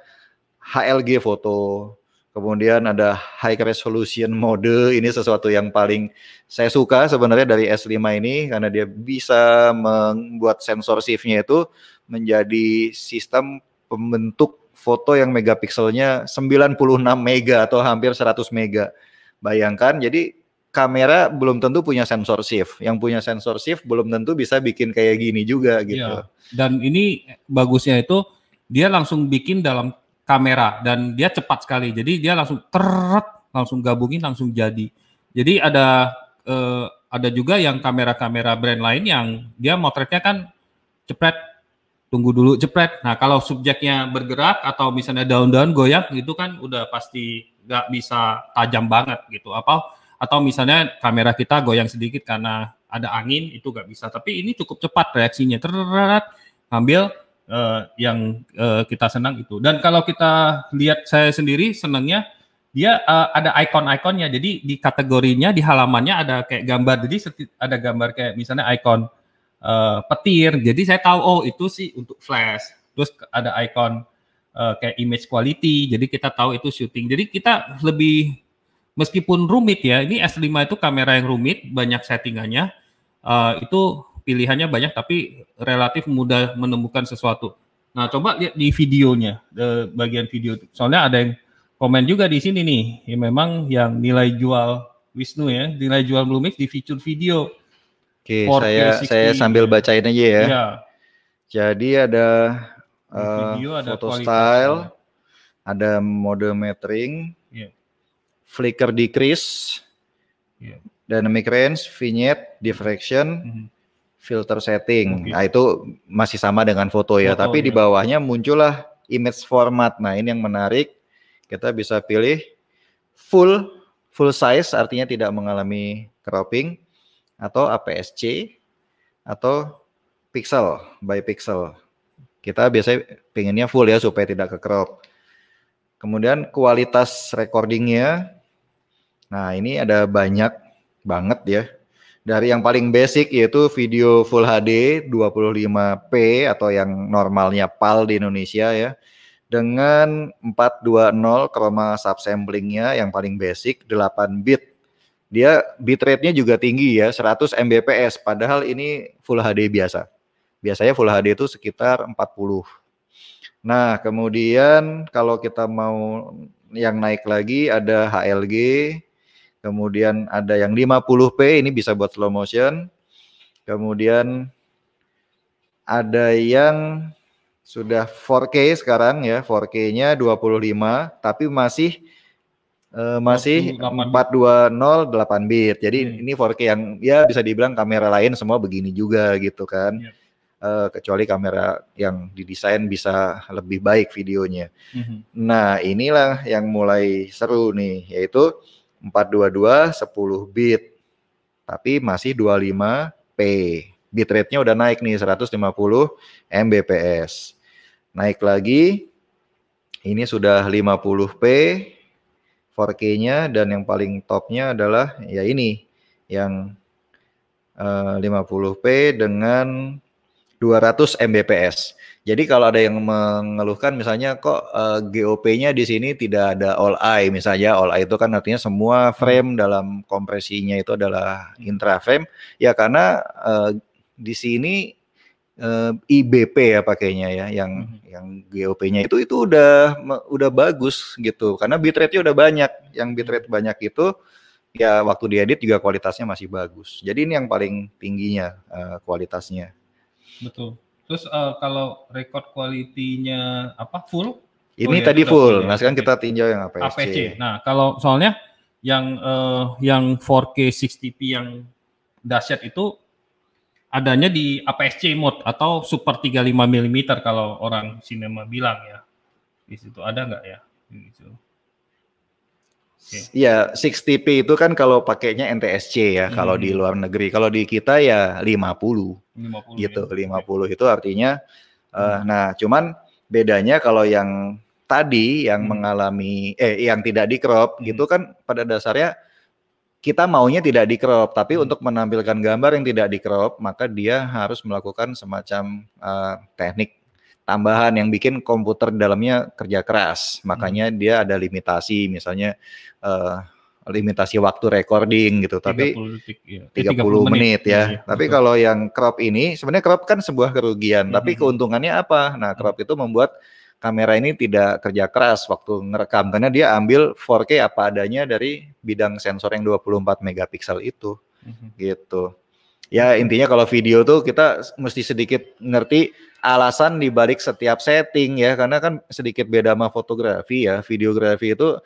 HLG foto. Kemudian ada high resolution mode, ini sesuatu yang paling saya suka sebenarnya dari S5 ini karena dia bisa membuat sensor shift-nya itu menjadi sistem pembentuk foto yang megapikselnya 96 mega atau hampir 100 mega. Bayangkan jadi kamera belum tentu punya sensor shift, yang punya sensor shift belum tentu bisa bikin kayak gini juga gitu. Ya, dan ini bagusnya itu dia langsung bikin dalam kamera dan dia cepat sekali, jadi dia langsung langsung gabungin langsung jadi. Jadi ada juga yang kamera-kamera brand lain yang dia motretnya kan cepret, tunggu dulu cepret. Nah kalau subjeknya bergerak atau misalnya daun-daun goyang itu kan udah pasti nggak bisa tajam banget gitu. Atau misalnya kamera kita goyang sedikit karena ada angin itu nggak bisa. Tapi ini cukup cepat reaksinya, ambil. Yang kita senang itu. Dan kalau kita lihat saya sendiri senangnya dia ada ikon-ikonnya. Jadi di kategorinya di halamannya ada kayak gambar. Jadi ada gambar kayak misalnya ikon petir. Jadi saya tahu oh itu sih untuk flash. Terus ada ikon kayak image quality. Jadi kita tahu itu syuting. Jadi kita lebih meskipun rumit ya. Ini S5 itu kamera yang rumit, banyak settingannya. Itu pilihannya banyak tapi relatif mudah menemukan sesuatu. Nah, coba lihat di videonya, bagian video. Soalnya ada yang komen juga di sini nih, ya memang yang nilai jual Wisnu ya, nilai jual Bluemix di feature video. Oke, saya sambil bacain aja ya. Iya. Jadi ada photo style, ada mode metering, flicker decrease, dynamic range, vignette, diffraction, filter setting. Okay. Nah itu masih sama dengan foto ya, tapi di bawahnya muncullah image format. Nah ini yang menarik, kita bisa pilih full size, artinya tidak mengalami cropping, atau APS-C, atau pixel by pixel. Kita biasanya pengennya full ya supaya tidak ke crop. Kemudian kualitas recordingnya, nah ini ada banyak banget ya. Dari yang paling basic yaitu video Full HD 25p atau yang normalnya PAL di Indonesia ya. Dengan 420 chroma subsamplingnya yang paling basic 8 bit. Dia bitrate-nya juga tinggi ya, 100 Mbps padahal ini Full HD biasa. Biasanya Full HD itu sekitar 40. Nah, kemudian kalau kita mau yang naik lagi ada HLG. Kemudian ada yang 50p, ini bisa buat slow motion. Kemudian ada yang sudah 4K sekarang ya, 4K-nya 25, tapi masih 420 8 bit. Jadi ini 4K yang ya bisa dibilang kamera lain semua begini juga gitu kan. Kecuali kamera yang didesain bisa lebih baik videonya. Nah, inilah yang mulai seru nih, yaitu 422 10 bit tapi masih 25p, bitrate-nya udah naik nih 150 Mbps. Naik lagi ini sudah 50p 4K-nya, dan yang paling topnya adalah ya ini yang 50p dengan 200 Mbps. Jadi kalau ada yang mengeluhkan misalnya kok GOP-nya di sini tidak ada all eye misalnya. All eye itu kan artinya semua frame dalam kompresinya itu adalah intra frame. Ya karena di sini IBP ya pakainya ya, yang GOP-nya itu udah bagus gitu. Karena bitrate-nya udah banyak. Yang bitrate banyak itu ya waktu diedit juga kualitasnya masih bagus. Jadi ini yang paling tingginya kualitasnya. Betul. Terus kalau record quality-nya apa full? Ini tadi full. Nah, sekarang kita tinjau yang APS-C. Nah, kalau soalnya yang 4K 60p yang dahsyat itu adanya di APS-C mode atau super 35 mm kalau orang sinema bilang ya. Di situ ada nggak ya? Gitu. Ya, 60p itu kan kalau pakainya NTSC ya, kalau di luar negeri. Kalau di kita ya 50 gitu, ya. 50 itu artinya nah cuman bedanya kalau yang tadi yang mengalami yang tidak di crop gitu kan, pada dasarnya kita maunya tidak di crop, tapi untuk menampilkan gambar yang tidak di crop maka dia harus melakukan semacam teknik tambahan yang bikin komputer dalamnya kerja keras, makanya dia ada limitasi, misalnya limitasi waktu recording gitu, tapi 30 menit ya. Tapi kalau yang crop ini, sebenarnya crop kan sebuah kerugian, tapi keuntungannya apa? Nah, crop itu membuat kamera ini tidak kerja keras waktu ngerekam, karena dia ambil 4K apa adanya dari bidang sensor yang 24 megapiksel itu, gitu. Ya intinya kalau video tuh kita mesti sedikit ngerti alasan dibalik setiap setting ya, karena kan sedikit beda sama fotografi ya. Videografi itu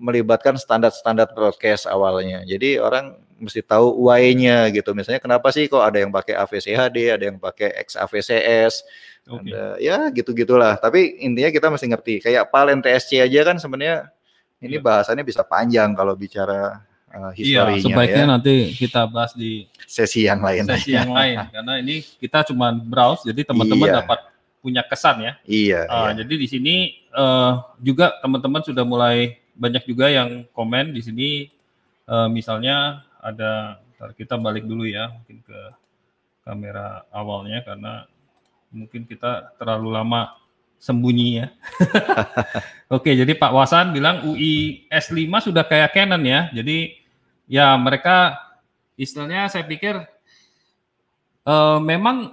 melibatkan standar-standar broadcast awalnya. Jadi orang mesti tahu why-nya gitu. Misalnya kenapa sih kok ada yang pakai AVCHD, ada yang pakai XAVCS, ada, ya gitu-gitulah. Tapi intinya kita mesti ngerti. Kayak PAL NTSC aja kan sebenarnya ini bahasannya bisa panjang kalau bicara historinya. Iya, sebaiknya nanti kita bahas di sesi yang lain. Sesi yang lain, karena ini kita cuma browse, jadi teman-teman dapat punya kesan ya. Jadi di sini juga teman-teman sudah mulai banyak juga yang komen di sini. Misalnya ada, kita balik dulu ya, mungkin ke kamera awalnya karena mungkin kita terlalu lama sembunyi ya. Oke, jadi Pak Wasan bilang UI S5 sudah kayak Canon ya. Jadi ya mereka istilahnya saya pikir Memang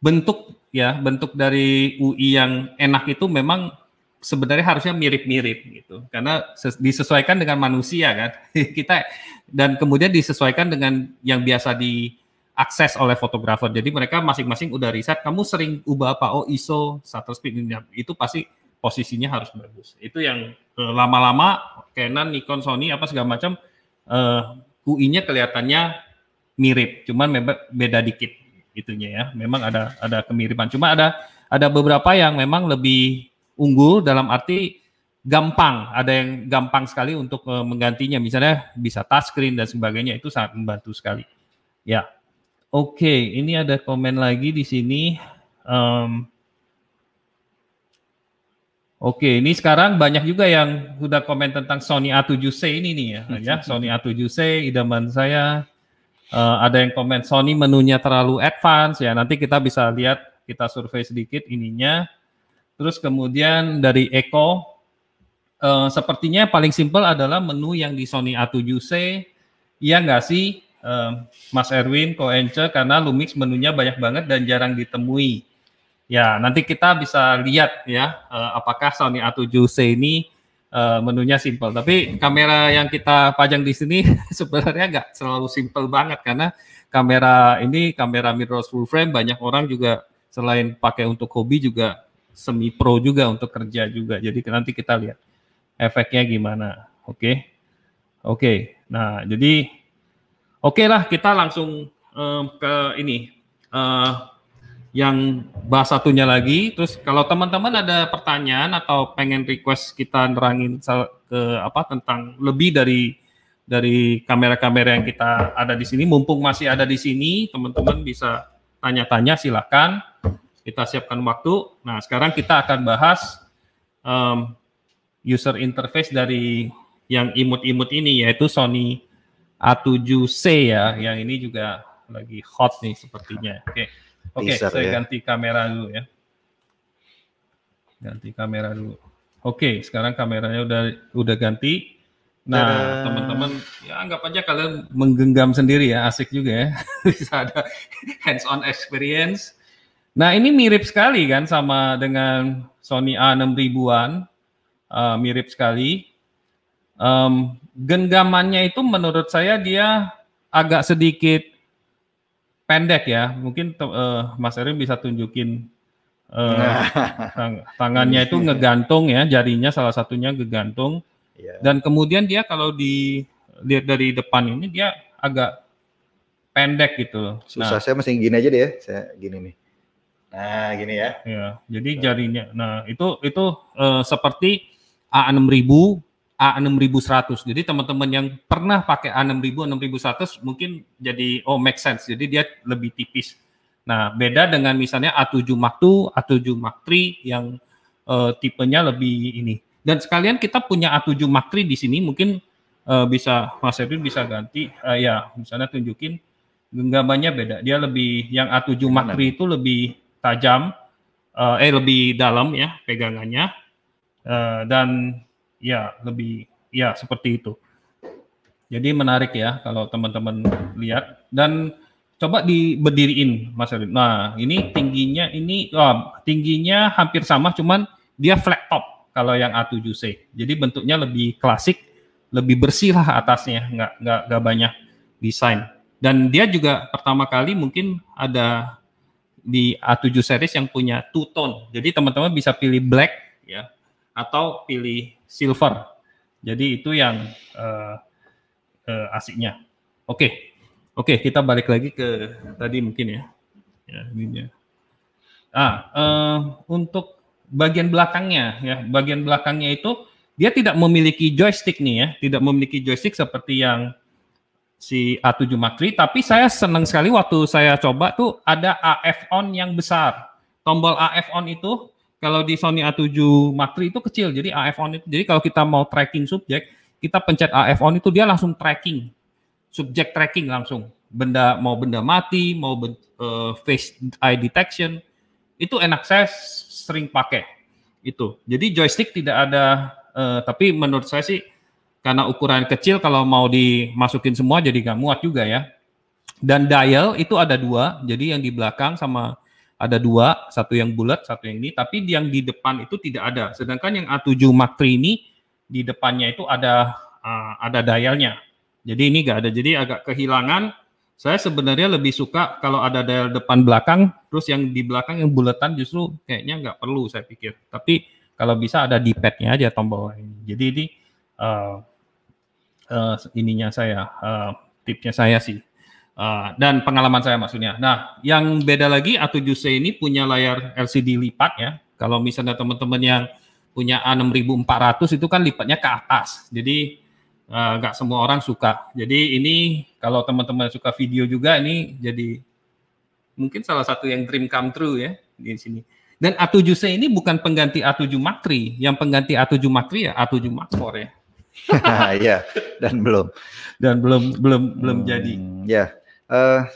bentuk dari UI yang enak itu memang sebenarnya harusnya mirip-mirip gitu, karena disesuaikan dengan manusia kan kita, dan kemudian disesuaikan dengan yang biasa diakses oleh fotografer. Jadi mereka masing-masing udah riset, kamu sering ubah apa, oh ISO, shutter speed, itu pasti posisinya harus bagus. Itu yang lama-lama Canon, Nikon, Sony apa segala macam UI-nya kelihatannya mirip, cuman beda dikit itunya ya. Memang ada kemiripan, cuma ada beberapa yang memang lebih unggul dalam arti gampang, ada yang gampang sekali untuk menggantinya, misalnya bisa touchscreen dan sebagainya, itu sangat membantu sekali. Ya, oke, ini ada komen lagi di sini. Oke, ini sekarang banyak juga yang sudah komen tentang Sony A7C ini nih ya, Sony A7C idaman saya. Ada yang komen Sony menunya terlalu advance ya, nanti kita bisa lihat, kita survei sedikit ininya. Terus kemudian dari Eko, sepertinya paling simpel adalah menu yang di Sony A7C, ya nggak sih Mas Erwin, Ko Ence, karena Lumix menunya banyak banget dan jarang ditemui. Ya, nanti kita bisa lihat ya, apakah Sony A7C ini menunya simpel. Tapi kamera yang kita pajang di sini sebenarnya nggak selalu simpel banget, karena kamera ini, kamera mirrorless full frame, banyak orang juga selain pakai untuk hobi juga semi pro juga untuk kerja juga. Jadi nanti kita lihat efeknya gimana. Oke. Nah, jadi oke lah, kita langsung ke ini yang bahas satunya lagi. Terus kalau teman-teman ada pertanyaan atau pengen request kita nerangin ke apa tentang lebih dari kamera-kamera yang kita ada di sini, mumpung masih ada di sini, teman-teman bisa tanya-tanya, silakan. Kita siapkan waktu. Nah, sekarang kita akan bahas user interface dari yang imut-imut ini, yaitu Sony A7C ya. Yang ini juga lagi hot nih sepertinya. Oke, saya ganti kamera dulu ya. Oke, sekarang kameranya udah ganti. Nah, teman-teman, ya anggap aja kalian menggenggam sendiri ya, asik juga ya. Bisa ada hands-on experience. Nah, ini mirip sekali kan sama dengan Sony A6000-an, mirip sekali. Genggamannya itu menurut saya dia agak sedikit pendek ya. Mungkin Mas Erin bisa tunjukin tangannya itu ngegantung ya, jarinya salah satunya ngegantung. Yeah. Dan kemudian dia kalau dilihat dari depan ini dia agak pendek gitu. Susah, nah, saya mesti gini aja deh ya, saya gini nih. Nah, gini ya. Ya, jadi jarinya. Nah, itu seperti A6000, A6100. Jadi teman-teman yang pernah pakai A6000, 6100 mungkin jadi oh make sense. Jadi dia lebih tipis. Nah, beda dengan misalnya A7 Mark II, A7 Mark III yang tipenya lebih ini. Dan sekalian kita punya A7 Mark III di sini, mungkin bisa Mas Edwin bisa ganti ya, misalnya tunjukin genggamannya beda. Dia lebih yang A7 Mark III itu lebih tajam, lebih dalam ya pegangannya, dan ya lebih ya seperti itu. Jadi menarik ya kalau teman-teman lihat, dan coba diberdiriin Mas Arif. Nah, ini tingginya tingginya hampir sama, cuman dia flat top kalau yang A7C. Jadi bentuknya lebih klasik, lebih bersih lah atasnya, nggak banyak desain. Dan dia juga pertama kali mungkin ada di A7 series yang punya two tone. Jadi teman-teman bisa pilih black ya atau pilih silver. Jadi itu yang asiknya. Oke, kita balik lagi ke tadi mungkin ya. Ini. Untuk bagian belakangnya ya, itu dia tidak memiliki joystick nih ya, tidak memiliki joystick seperti yang si A7 Mark III, tapi saya senang sekali waktu saya coba tuh ada AF on yang besar. Tombol AF on itu kalau di Sony A7 Mark III itu kecil, jadi AF on itu, jadi kalau kita mau tracking subjek, kita pencet AF on itu dia langsung tracking, subjek tracking langsung, benda mati, mau face eye detection, itu enak, saya sering pakai itu. Jadi joystick tidak ada, tapi menurut saya sih karena ukuran kecil, kalau mau dimasukin semua jadi nggak muat juga ya. Dan dial itu ada dua, jadi yang di belakang sama ada dua, satu yang bulat, satu yang ini, tapi yang di depan itu tidak ada. Sedangkan yang A7 Mark III ini di depannya itu ada dialnya. Jadi ini nggak ada, jadi agak kehilangan. Saya sebenarnya lebih suka kalau ada dial depan belakang, terus yang di belakang yang bulatan justru kayaknya nggak perlu saya pikir. Tapi kalau bisa ada D-pad-nya aja tombol ini. Jadi ini ininya saya, tipsnya saya sih. Dan pengalaman saya maksudnya. Nah, yang beda lagi A7C ini punya layar LCD lipat ya. Kalau misalnya teman-teman yang punya A6400 itu kan lipatnya ke atas. Jadi nggak semua orang suka. Jadi ini kalau teman-teman suka video juga ini jadi mungkin salah satu yang dream come true ya di sini. Dan A7C ini bukan pengganti A7 Mark III, yang pengganti A7 Mark III ya A7 Mark IV ya. Ya, dan belum jadi. Ya,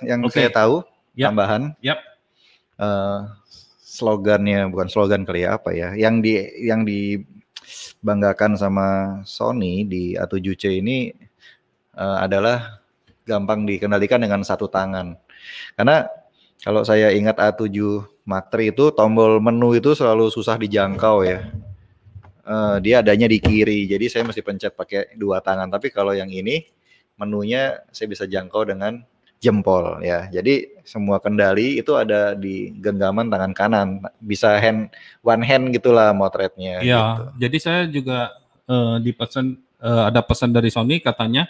yang saya tahu tambahan. Yap. Slogannya bukan slogan kali ya, apa ya? Yang dibanggakan sama Sony di A7C ini adalah gampang dikendalikan dengan satu tangan. Karena kalau saya ingat A7 Mark III itu tombol menu itu selalu susah dijangkau ya. Dia adanya di kiri, jadi saya mesti pencet pakai dua tangan. Tapi kalau yang ini menunya saya bisa jangkau dengan jempol ya. Jadi semua kendali itu ada di genggaman tangan kanan. Bisa one hand gitulah motretnya. Ya, gitu. Jadi saya juga dipesan ada pesan dari Sony katanya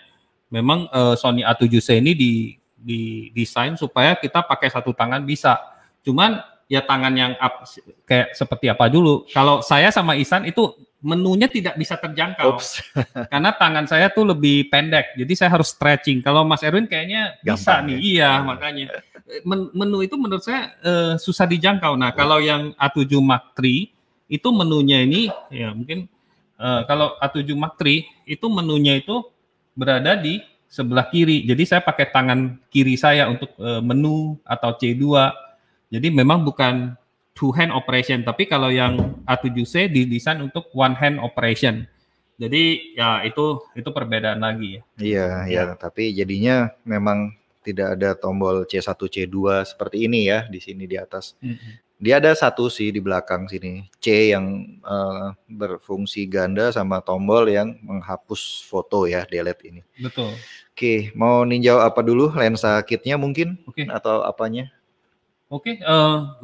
memang Sony A7C ini didesain supaya kita pakai satu tangan bisa. Cuman ya tangan yang up, kayak seperti apa dulu. Kalau saya sama Ihsan itu menunya tidak bisa terjangkau. Karena tangan saya tuh lebih pendek. Jadi saya harus stretching. Kalau Mas Erwin kayaknya gampang bisa nih. Ya. Iya, makanya. Menu itu menurut saya susah dijangkau. Nah, kalau yang A7 Mark III itu menunya ini ya mungkin kalau A7 Mark III itu menunya itu berada di sebelah kiri. Jadi saya pakai tangan kiri saya untuk menu atau C2. Jadi memang bukan two hand operation, tapi kalau yang A7C didesain untuk one hand operation. Jadi ya itu perbedaan lagi ya. Iya, ya, tapi jadinya memang tidak ada tombol C1, C2 seperti ini ya di sini di atas. Dia ada satu sih di belakang sini, C yang berfungsi ganda sama tombol yang menghapus foto ya, delete ini. Betul. Oke, mau ninjau apa dulu? Lensa kitnya mungkin atau apanya? Oke,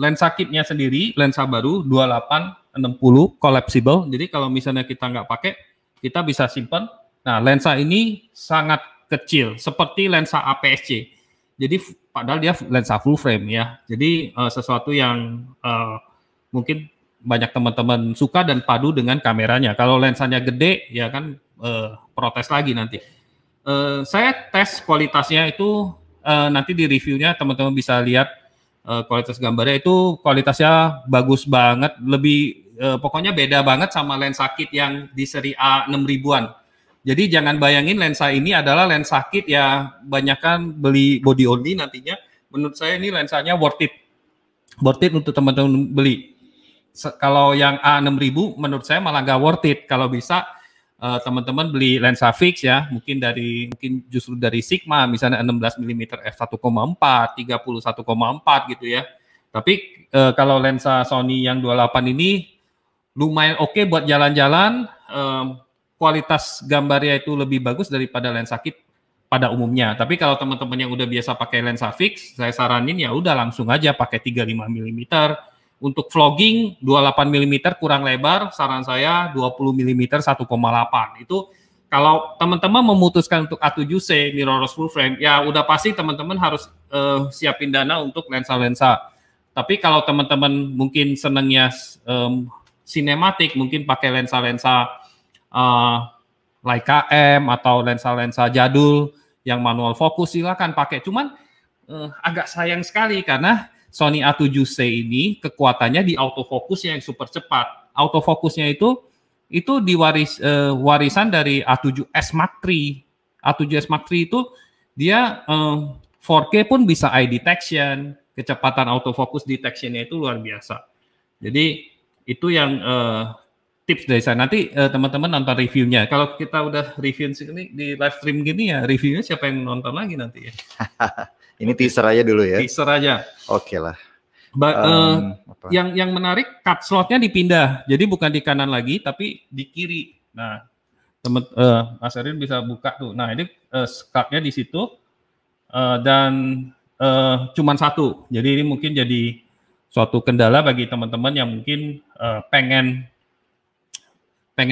lensa kitnya sendiri, lensa baru 28-60 collapsible. Jadi kalau misalnya kita nggak pakai, kita bisa simpan. Nah, lensa ini sangat kecil, seperti lensa APS-C. Jadi padahal dia lensa full frame ya. Jadi sesuatu yang mungkin banyak teman-teman suka dan padu dengan kameranya. Kalau lensanya gede, ya kan protes lagi nanti. Saya tes kualitasnya itu nanti di reviewnya teman-teman bisa lihat. Kualitas gambarnya itu kualitasnya bagus banget, lebih pokoknya beda banget sama lensa kit yang di seri A6000-an. Jadi jangan bayangin lensa ini adalah lensa kit ya, banyakkan beli body only nantinya. Menurut saya ini lensanya worth it untuk teman-teman beli. Kalau yang A6000 menurut saya malah nggak worth it. Kalau bisa teman-teman beli lensa fix ya, mungkin justru dari Sigma misalnya 16 mm f1.4, 31.4 gitu ya. Tapi kalau lensa Sony yang 28 ini lumayan oke buat jalan-jalan, kualitas gambarnya itu lebih bagus daripada lensa kit pada umumnya. Tapi kalau teman-teman yang udah biasa pakai lensa fix, saya saranin ya udah langsung aja pakai 35 mm. Untuk vlogging 28 mm kurang lebar, saran saya 20 mm 1,8. Itu kalau teman-teman memutuskan untuk A7C mirrorless full frame, ya udah pasti teman-teman harus siapin dana untuk lensa-lensa. Tapi kalau teman-teman mungkin senengnya sinematik, mungkin pakai lensa-lensa Leica M atau lensa-lensa jadul yang manual fokus, silakan pakai. Cuman agak sayang sekali karena Sony A7C ini kekuatannya di autofocusnya yang super cepat. Autofocusnya itu warisan dari A7S Mark III. A7S Mark III itu dia 4K pun bisa eye detection, kecepatan autofocus detectionnya itu luar biasa. Jadi itu yang tips dari saya. Nanti teman-teman nonton reviewnya. Kalau kita udah review di live stream gini ya, reviewnya siapa yang nonton lagi nanti ya? Ini teaser aja dulu ya. Teaser aja. Oke lah. Yang menarik, cut slotnya dipindah, jadi bukan di kanan lagi tapi di kiri. Nah, teman Mas Erin bisa buka tuh. Nah, ini cutnya di situ dan cuman satu. Jadi ini mungkin jadi suatu kendala bagi teman-teman yang mungkin pengen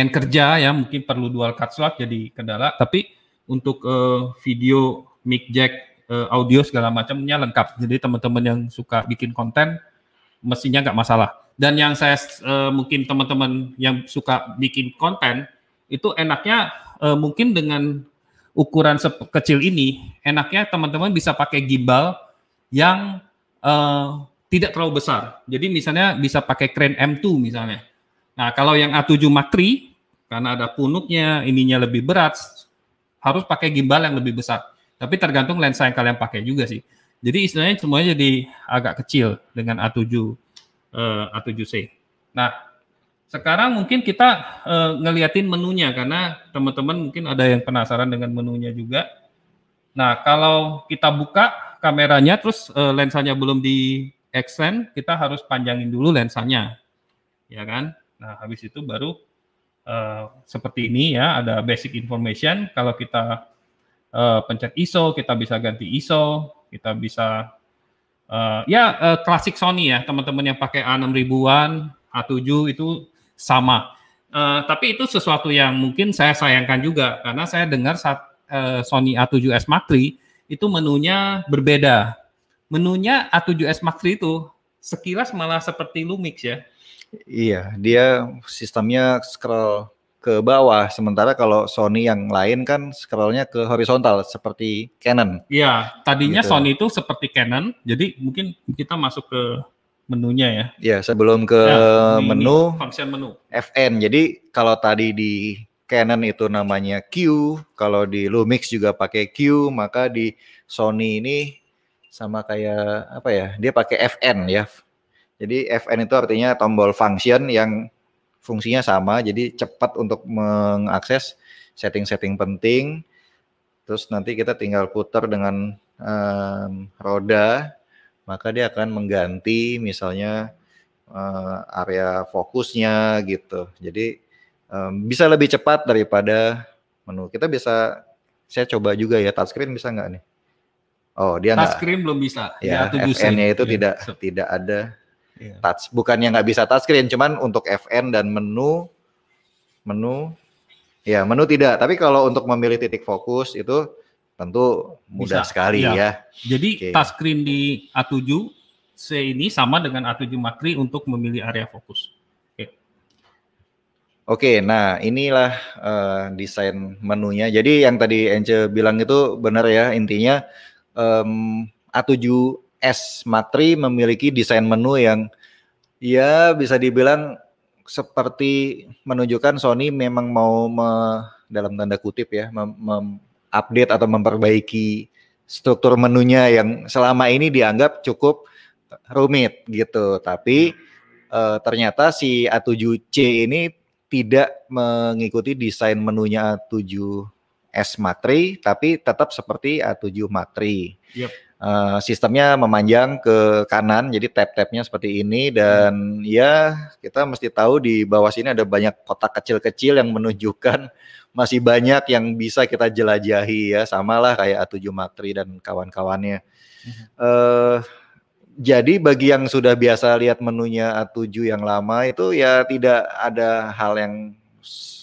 kerja ya, mungkin perlu dual cut slot jadi kendala. Tapi untuk video, mic jack, audio segala macamnya lengkap. Jadi teman-teman yang suka bikin konten mestinya nggak masalah. Dan yang saya mungkin teman-teman yang suka bikin konten itu enaknya mungkin dengan ukuran kecil ini enaknya teman-teman bisa pakai gimbal yang tidak terlalu besar. Jadi misalnya bisa pakai crane M2 misalnya. Nah, kalau yang A7 Mark III karena ada punuknya, ininya lebih berat, harus pakai gimbal yang lebih besar. Tapi tergantung lensa yang kalian pakai juga sih. Jadi istilahnya semuanya jadi agak kecil dengan A7C. Nah, sekarang mungkin kita ngeliatin menunya karena teman-teman mungkin ada yang penasaran dengan menunya juga. Nah, kalau kita buka kameranya terus lensanya belum di extend, kita harus panjangin dulu lensanya. Ya kan? Nah, habis itu baru seperti ini ya, ada basic information. Kalau kita pencet ISO, kita bisa ganti ISO, kita bisa klasik Sony ya, teman-teman yang pakai A6000-an, A7 itu sama. Tapi itu sesuatu yang mungkin saya sayangkan juga, karena saya dengar saat Sony A7S Mark III itu menunya berbeda. Menunya A7S Mark III itu sekilas malah seperti Lumix ya. Iya, dia sistemnya scroll ke bawah, sementara kalau Sony yang lain kan scrollnya ke horizontal seperti Canon. Iya, tadinya gitu. Sony itu seperti Canon, jadi mungkin kita masuk ke menunya ya. Iya, sebelum ke menu, function menu FN. Jadi kalau tadi di Canon itu namanya Q, kalau di Lumix juga pakai Q, maka di Sony ini sama kayak apa ya? Dia pakai FN ya. Jadi FN itu artinya tombol function yang fungsinya sama, jadi cepat untuk mengakses setting-setting penting. Terus nanti kita tinggal putar dengan roda, maka dia akan mengganti misalnya area fokusnya gitu. Jadi bisa lebih cepat daripada menu. Kita bisa, saya coba juga ya, touchscreen bisa nggak nih? Oh, dia nggak. Touchscreen belum bisa. Ya, FN-nya itu tidak ada. Touch, bukannya nggak bisa touchscreen, cuman untuk FN dan menu tidak. Tapi kalau untuk memilih titik fokus itu tentu mudah bisa, sekali ya. Jadi touchscreen di A7C ini sama dengan A7 Mark III untuk memilih area fokus. Oke, nah inilah desain menunya. Jadi yang tadi Ence bilang itu benar ya, intinya A7S Mark III memiliki desain menu yang ya bisa dibilang seperti menunjukkan Sony memang mau dalam tanda kutip ya update atau memperbaiki struktur menunya yang selama ini dianggap cukup rumit gitu. Tapi ternyata si A7C ini tidak mengikuti desain menunya A7S Mark III tapi tetap seperti A7 Mark III. Yep. Sistemnya memanjang ke kanan, jadi tab-tabnya seperti ini dan ya kita mesti tahu di bawah sini ada banyak kotak kecil-kecil yang menunjukkan masih banyak yang bisa kita jelajahi ya, samalah kayak A7 Mark III dan kawan-kawannya. Jadi bagi yang sudah biasa lihat menunya A7 yang lama itu ya tidak ada hal yang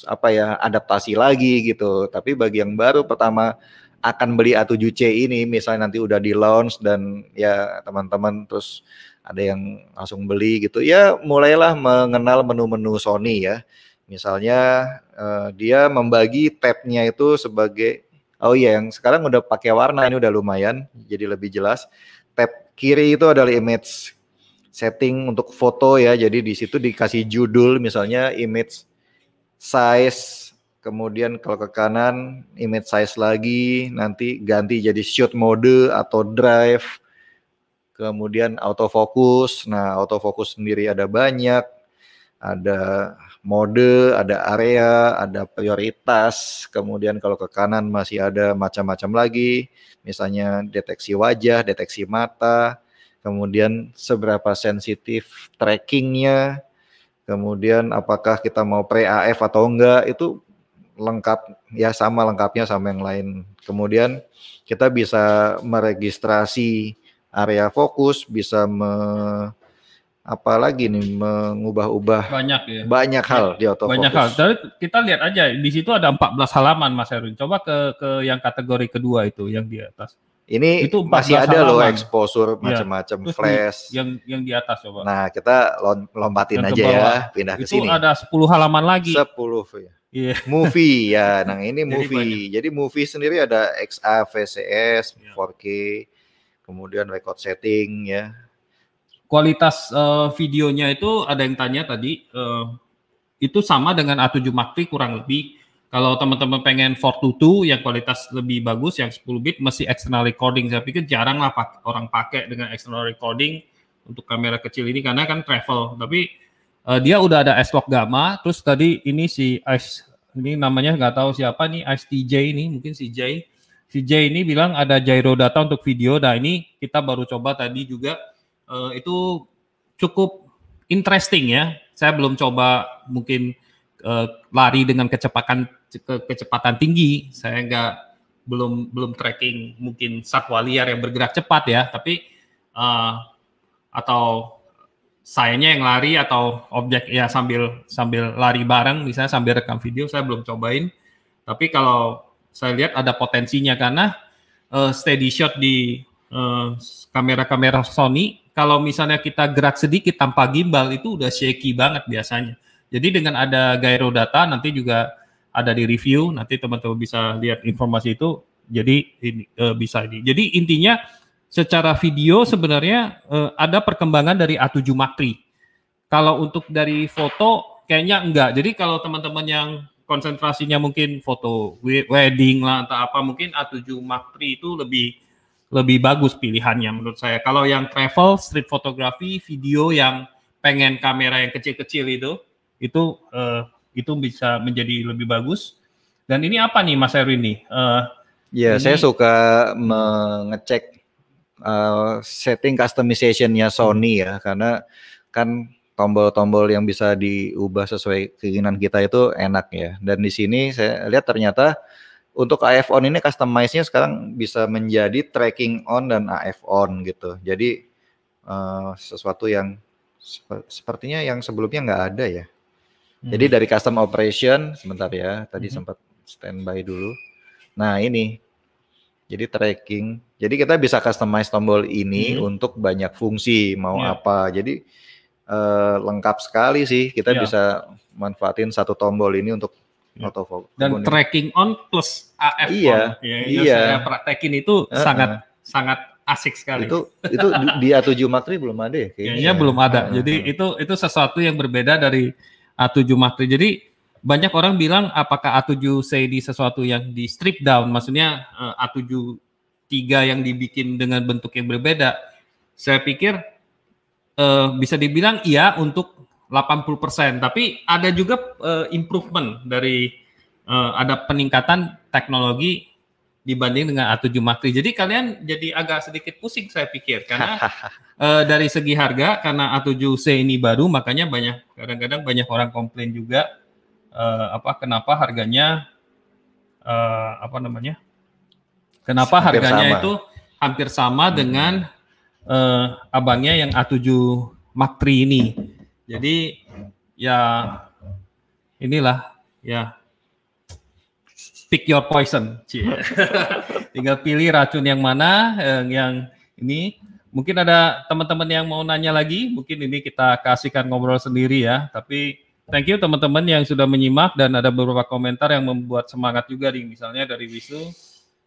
apa ya adaptasi lagi gitu, tapi bagi yang baru pertama akan beli A7C ini misalnya nanti udah di launch dan ya teman-teman terus ada yang langsung beli gitu ya, mulailah mengenal menu-menu Sony ya, misalnya dia membagi tab-nya itu sebagai yang sekarang udah pakai warna ini udah lumayan jadi lebih jelas. Tab kiri itu adalah image setting untuk foto ya, jadi di situ dikasih judul misalnya image size. Kemudian kalau ke kanan image size lagi, nanti ganti jadi shoot mode atau drive. Kemudian autofocus. Nah, autofocus sendiri ada banyak. ada mode, ada area, ada prioritas, kemudian kalau ke kanan masih ada macam-macam lagi, misalnya deteksi wajah, deteksi mata, kemudian seberapa sensitif trackingnya, kemudian apakah kita mau pre-AF atau enggak, itu lengkap ya, sama lengkapnya sama yang lain. Kemudian kita bisa meregistrasi area fokus, bisa mengubah-ubah banyak hal di autofocus. Banyak hal. Jadi kita lihat aja di situ ada 14 halaman Mas Erwin. Coba ke yang kategori kedua itu yang di atas. Ini itu masih ada halaman. Loh exposure macam-macam ya, flash. Yang di atas coba. Nah, kita lompatin aja ya, pindah ke sini. Itu ada 10 halaman lagi. 10 ya. Yeah. Movie ya. Nah, ini movie. Jadi movie sendiri ada XA, VCS, 4K, kemudian record setting ya. Kualitas videonya itu ada yang tanya tadi, itu sama dengan A7 Mark III kurang lebih. Kalau teman-teman pengen 4:2 yang kualitas lebih bagus, yang 10 bit mesti external recording. Saya pikir jarang lah orang pakai dengan external recording untuk kamera kecil ini karena kan travel. Tapi dia udah ada S-Log Gamma, terus tadi ini si Ice, ini namanya nggak tahu siapa nih, Ice TJ ini, mungkin si Jay. Si Jay ini bilang ada gyro data untuk video, nah ini kita baru coba tadi juga. Itu cukup interesting ya. Saya belum coba mungkin lari dengan kecepatan tinggi. Saya belum tracking mungkin satwa liar yang bergerak cepat ya. Tapi atau sayanya yang lari atau objek ya sambil lari bareng misalnya sambil rekam video. Saya belum cobain. Tapi kalau saya lihat ada potensinya karena steady shot di kamera-kamera Sony. Kalau misalnya kita gerak sedikit tanpa gimbal itu udah shaky banget biasanya. Jadi dengan ada gyro data nanti juga ada di review, nanti teman-teman bisa lihat informasi itu. Jadi ini, bisa ini. Jadi intinya secara video sebenarnya ada perkembangan dari A7 Mark III. Kalau untuk dari foto kayaknya enggak. Jadi kalau teman-teman yang konsentrasinya mungkin foto wedding lah atau apa mungkin A7 Mark III itu lebih bagus pilihannya menurut saya. Kalau yang travel, street photography, video yang pengen kamera yang kecil-kecil itu bisa menjadi lebih bagus. Dan ini apa nih Mas Erwin nih? Ya ini, saya suka mengecek setting customizationnya Sony ya, karena kan tombol-tombol yang bisa diubah sesuai keinginan kita itu enak ya. Dan di sini saya lihat ternyata untuk AF on ini customize-nya sekarang bisa menjadi tracking on dan AF on gitu. Jadi sesuatu yang sepertinya yang sebelumnya nggak ada ya. Jadi dari custom operation, sebentar ya, tadi sempat standby dulu. Nah ini, jadi tracking. Jadi kita bisa customize tombol ini untuk banyak fungsi, mau apa. Jadi lengkap sekali sih, kita bisa manfaatin satu tombol ini untuk dan tracking on plus AF on. Iya. Saya praktekin itu sangat asik sekali. Itu di A7 Mark III belum ada ya? Kayaknya belum ada. Jadi itu sesuatu yang berbeda dari A7 Mark III. Jadi banyak orang bilang apakah A7C di sesuatu yang di strip down, maksudnya A7 III yang dibikin dengan bentuk yang berbeda. Saya pikir bisa dibilang iya untuk 80%, tapi ada juga improvement dari ada peningkatan teknologi dibanding dengan A7 Mark III. Jadi kalian jadi agak sedikit pusing saya pikir karena dari segi harga karena A7C ini baru, makanya kadang-kadang banyak orang komplain juga kenapa harganya harganya sama. Itu hampir sama dengan abangnya yang A7 Mark III ini. Jadi ya inilah ya pick your poison. Tinggal pilih racun yang mana yang ini. Mungkin ada teman-teman yang mau nanya lagi, mungkin ini kita kasihkan ngobrol sendiri ya. Tapi thank you teman-teman yang sudah menyimak dan ada beberapa komentar yang membuat semangat juga nih. Misalnya dari Wisnu,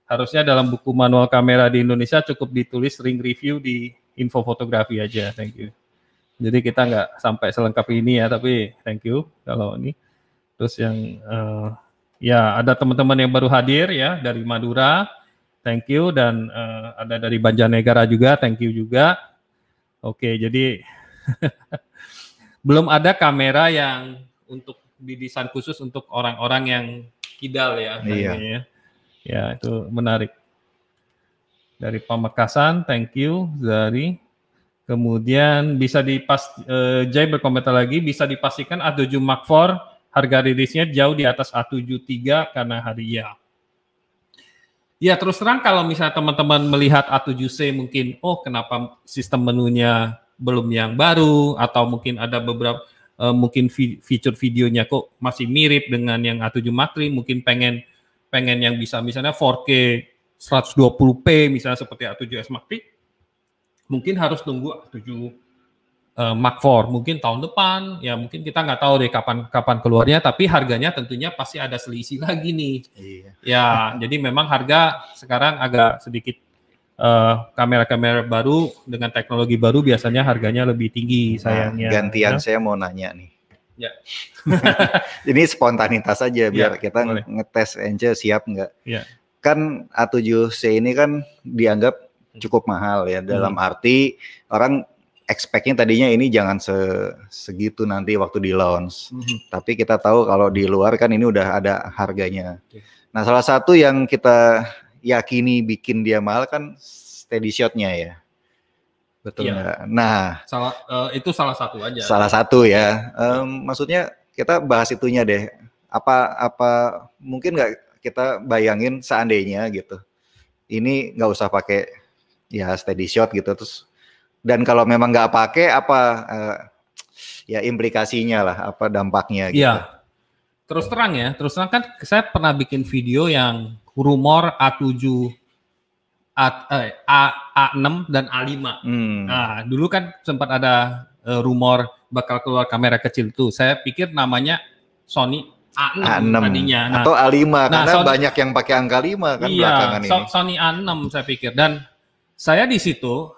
harusnya dalam buku manual kamera di Indonesia cukup ditulis ring review di Info Fotografi aja. Thank you. Jadi kita nggak sampai selengkap ini ya, tapi thank you kalau ini. Terus yang ya ada teman-teman yang baru hadir ya dari Madura, thank you, dan ada dari Banjarnegara juga, thank you juga. Oke, jadi belum ada kamera yang untuk didesain khusus untuk orang-orang yang kidal ya. Iya. Ya, itu menarik. Dari Pamekasan, thank you Zari. Kemudian bisa Jay berkomentar lagi, bisa dipastikan A7 Mark IV harga rilisnya jauh di atas A7 III karena hari ya. Ya terus terang kalau misalnya teman-teman melihat A7C mungkin, oh kenapa sistem menunya belum yang baru, atau mungkin ada beberapa, mungkin fitur videonya kok masih mirip dengan yang A7 Mark III, mungkin pengen yang bisa misalnya 4K 120p misalnya seperti A7S Mark III, mungkin harus tunggu A7 Mark IV, mungkin tahun depan, ya mungkin kita nggak tahu deh kapan keluarnya, tapi harganya tentunya pasti ada selisih lagi nih. Iya. Ya, jadi memang harga sekarang agak sedikit, kamera-kamera baru dengan teknologi baru biasanya harganya lebih tinggi sayangnya. Gantian ya. Saya mau nanya nih. Ya. Ini spontanitas aja biar ya, kita boleh ngetes aja siap nggak. Ya. Kan A7C ini kan dianggap cukup mahal ya, dalam arti orang expect-nya tadinya ini jangan segitu nanti waktu di launch. Tapi kita tahu kalau di luar kan ini udah ada harganya. Nah salah satu yang kita yakini bikin dia mahal kan steady shot-nya ya. Betul nggak? Ya. Nah itu salah satu aja. Salah satu ya. Maksudnya kita bahas itunya deh. Apa mungkin nggak kita bayangin seandainya gitu. Ini nggak usah pakai ya steady shot gitu terus. Dan kalau memang nggak pakai apa ya implikasinya lah, apa dampaknya gitu. Iya. Terus terang kan saya pernah bikin video yang rumor A6 dan A5. Nah, dulu kan sempat ada rumor bakal keluar kamera kecil tuh. Saya pikir namanya Sony A6 tadinya. Nah, atau A5 karena Sony, banyak yang pakai angka 5 kan belakangan ini. Iya, Sony A6 saya pikir, dan saya di situ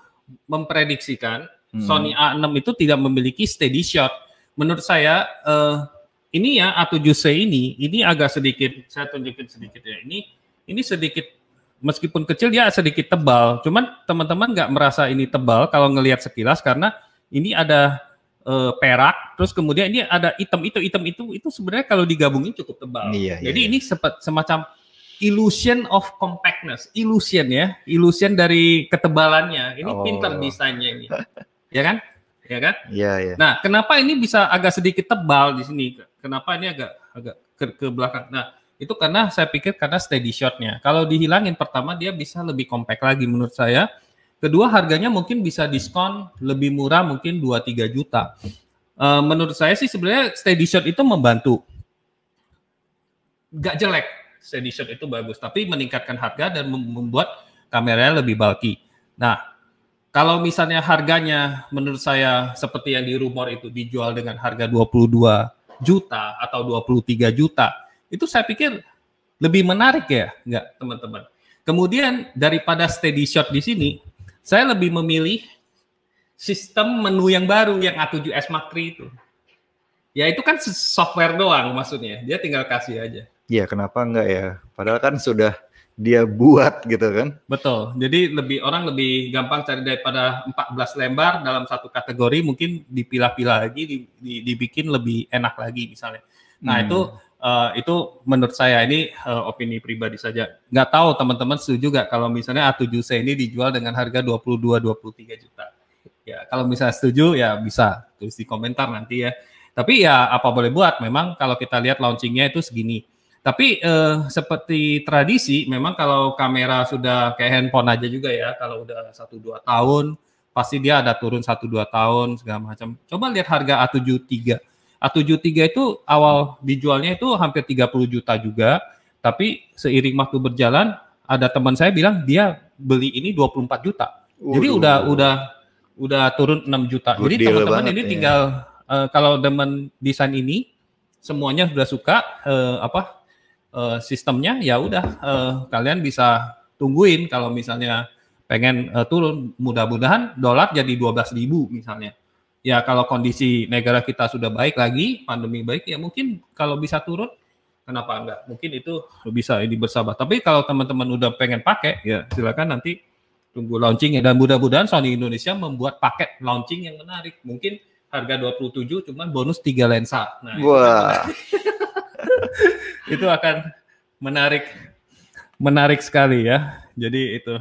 memprediksikan Sony A6 itu tidak memiliki steady shot. Menurut saya ini ya A7C ini agak sedikit, saya tunjukin sedikit ya. Ini sedikit, meskipun kecil dia sedikit tebal. Cuman teman-teman nggak merasa ini tebal kalau ngelihat sekilas, karena ini ada perak, terus kemudian ini ada hitam itu sebenarnya kalau digabungin cukup tebal. Iya, jadi iya. Ini semacam illusion of compactness, illusion dari ketebalannya. Ini pintar desainnya ini, ya kan? Iya. Nah, kenapa ini bisa agak sedikit tebal di sini? Kenapa ini agak ke belakang? Nah, itu karena saya pikir karena steady shotnya. Kalau dihilangin, pertama dia bisa lebih compact lagi menurut saya. Kedua, harganya mungkin bisa diskon lebih murah, mungkin 2-3 juta. Menurut saya sih sebenarnya steady shot itu membantu. Gak jelek. Steady shot itu bagus, tapi meningkatkan harga dan membuat kameranya lebih bulky. Nah, kalau misalnya harganya menurut saya seperti yang di rumor itu dijual dengan harga 22 juta atau 23 juta, itu saya pikir lebih menarik ya, enggak teman-teman. Kemudian daripada steady shot di sini, saya lebih memilih sistem menu yang baru yang A7S Mark III itu. Ya itu kan software doang maksudnya, dia tinggal kasih aja. Iya, kenapa enggak ya? Padahal kan sudah dia buat gitu kan? Betul. Jadi orang lebih gampang cari daripada 14 lembar dalam satu kategori, mungkin dipilah-pilah lagi, dibikin lebih enak lagi misalnya. Nah itu menurut saya ini opini pribadi saja. Nggak tahu teman-teman setuju nggak kalau misalnya A7C ini dijual dengan harga 22-23 juta. Ya kalau misalnya setuju ya bisa tulis di komentar nanti ya. Tapi ya apa boleh buat. Memang kalau kita lihat launchingnya itu segini. Tapi seperti tradisi, memang kalau kamera sudah kayak handphone aja juga ya, kalau udah 1-2 tahun, pasti dia ada turun 1-2 tahun, segala macam. Coba lihat harga A7 III. A7 III itu awal dijualnya itu hampir 30 juta juga, tapi seiring waktu berjalan, ada teman saya bilang dia beli ini 24 juta. Jadi udah turun 6 juta. Jadi teman-teman ini tinggal, kalau demen desain ini, semuanya sudah suka, sistemnya ya udah kalian bisa tungguin kalau misalnya pengen turun, mudah-mudahan dolar jadi 12.000 misalnya. Ya kalau kondisi negara kita sudah baik lagi, pandemi baik ya mungkin kalau bisa turun kenapa enggak? Mungkin itu bisa ini bersahabat. Tapi kalau teman-teman udah pengen pakai ya silakan nanti tunggu launching ya, dan mudah-mudahan Sony Indonesia membuat paket launching yang menarik. Mungkin harga 27, cuman bonus 3 lensa. Nah, wah. Itu akan menarik sekali ya. Jadi itu.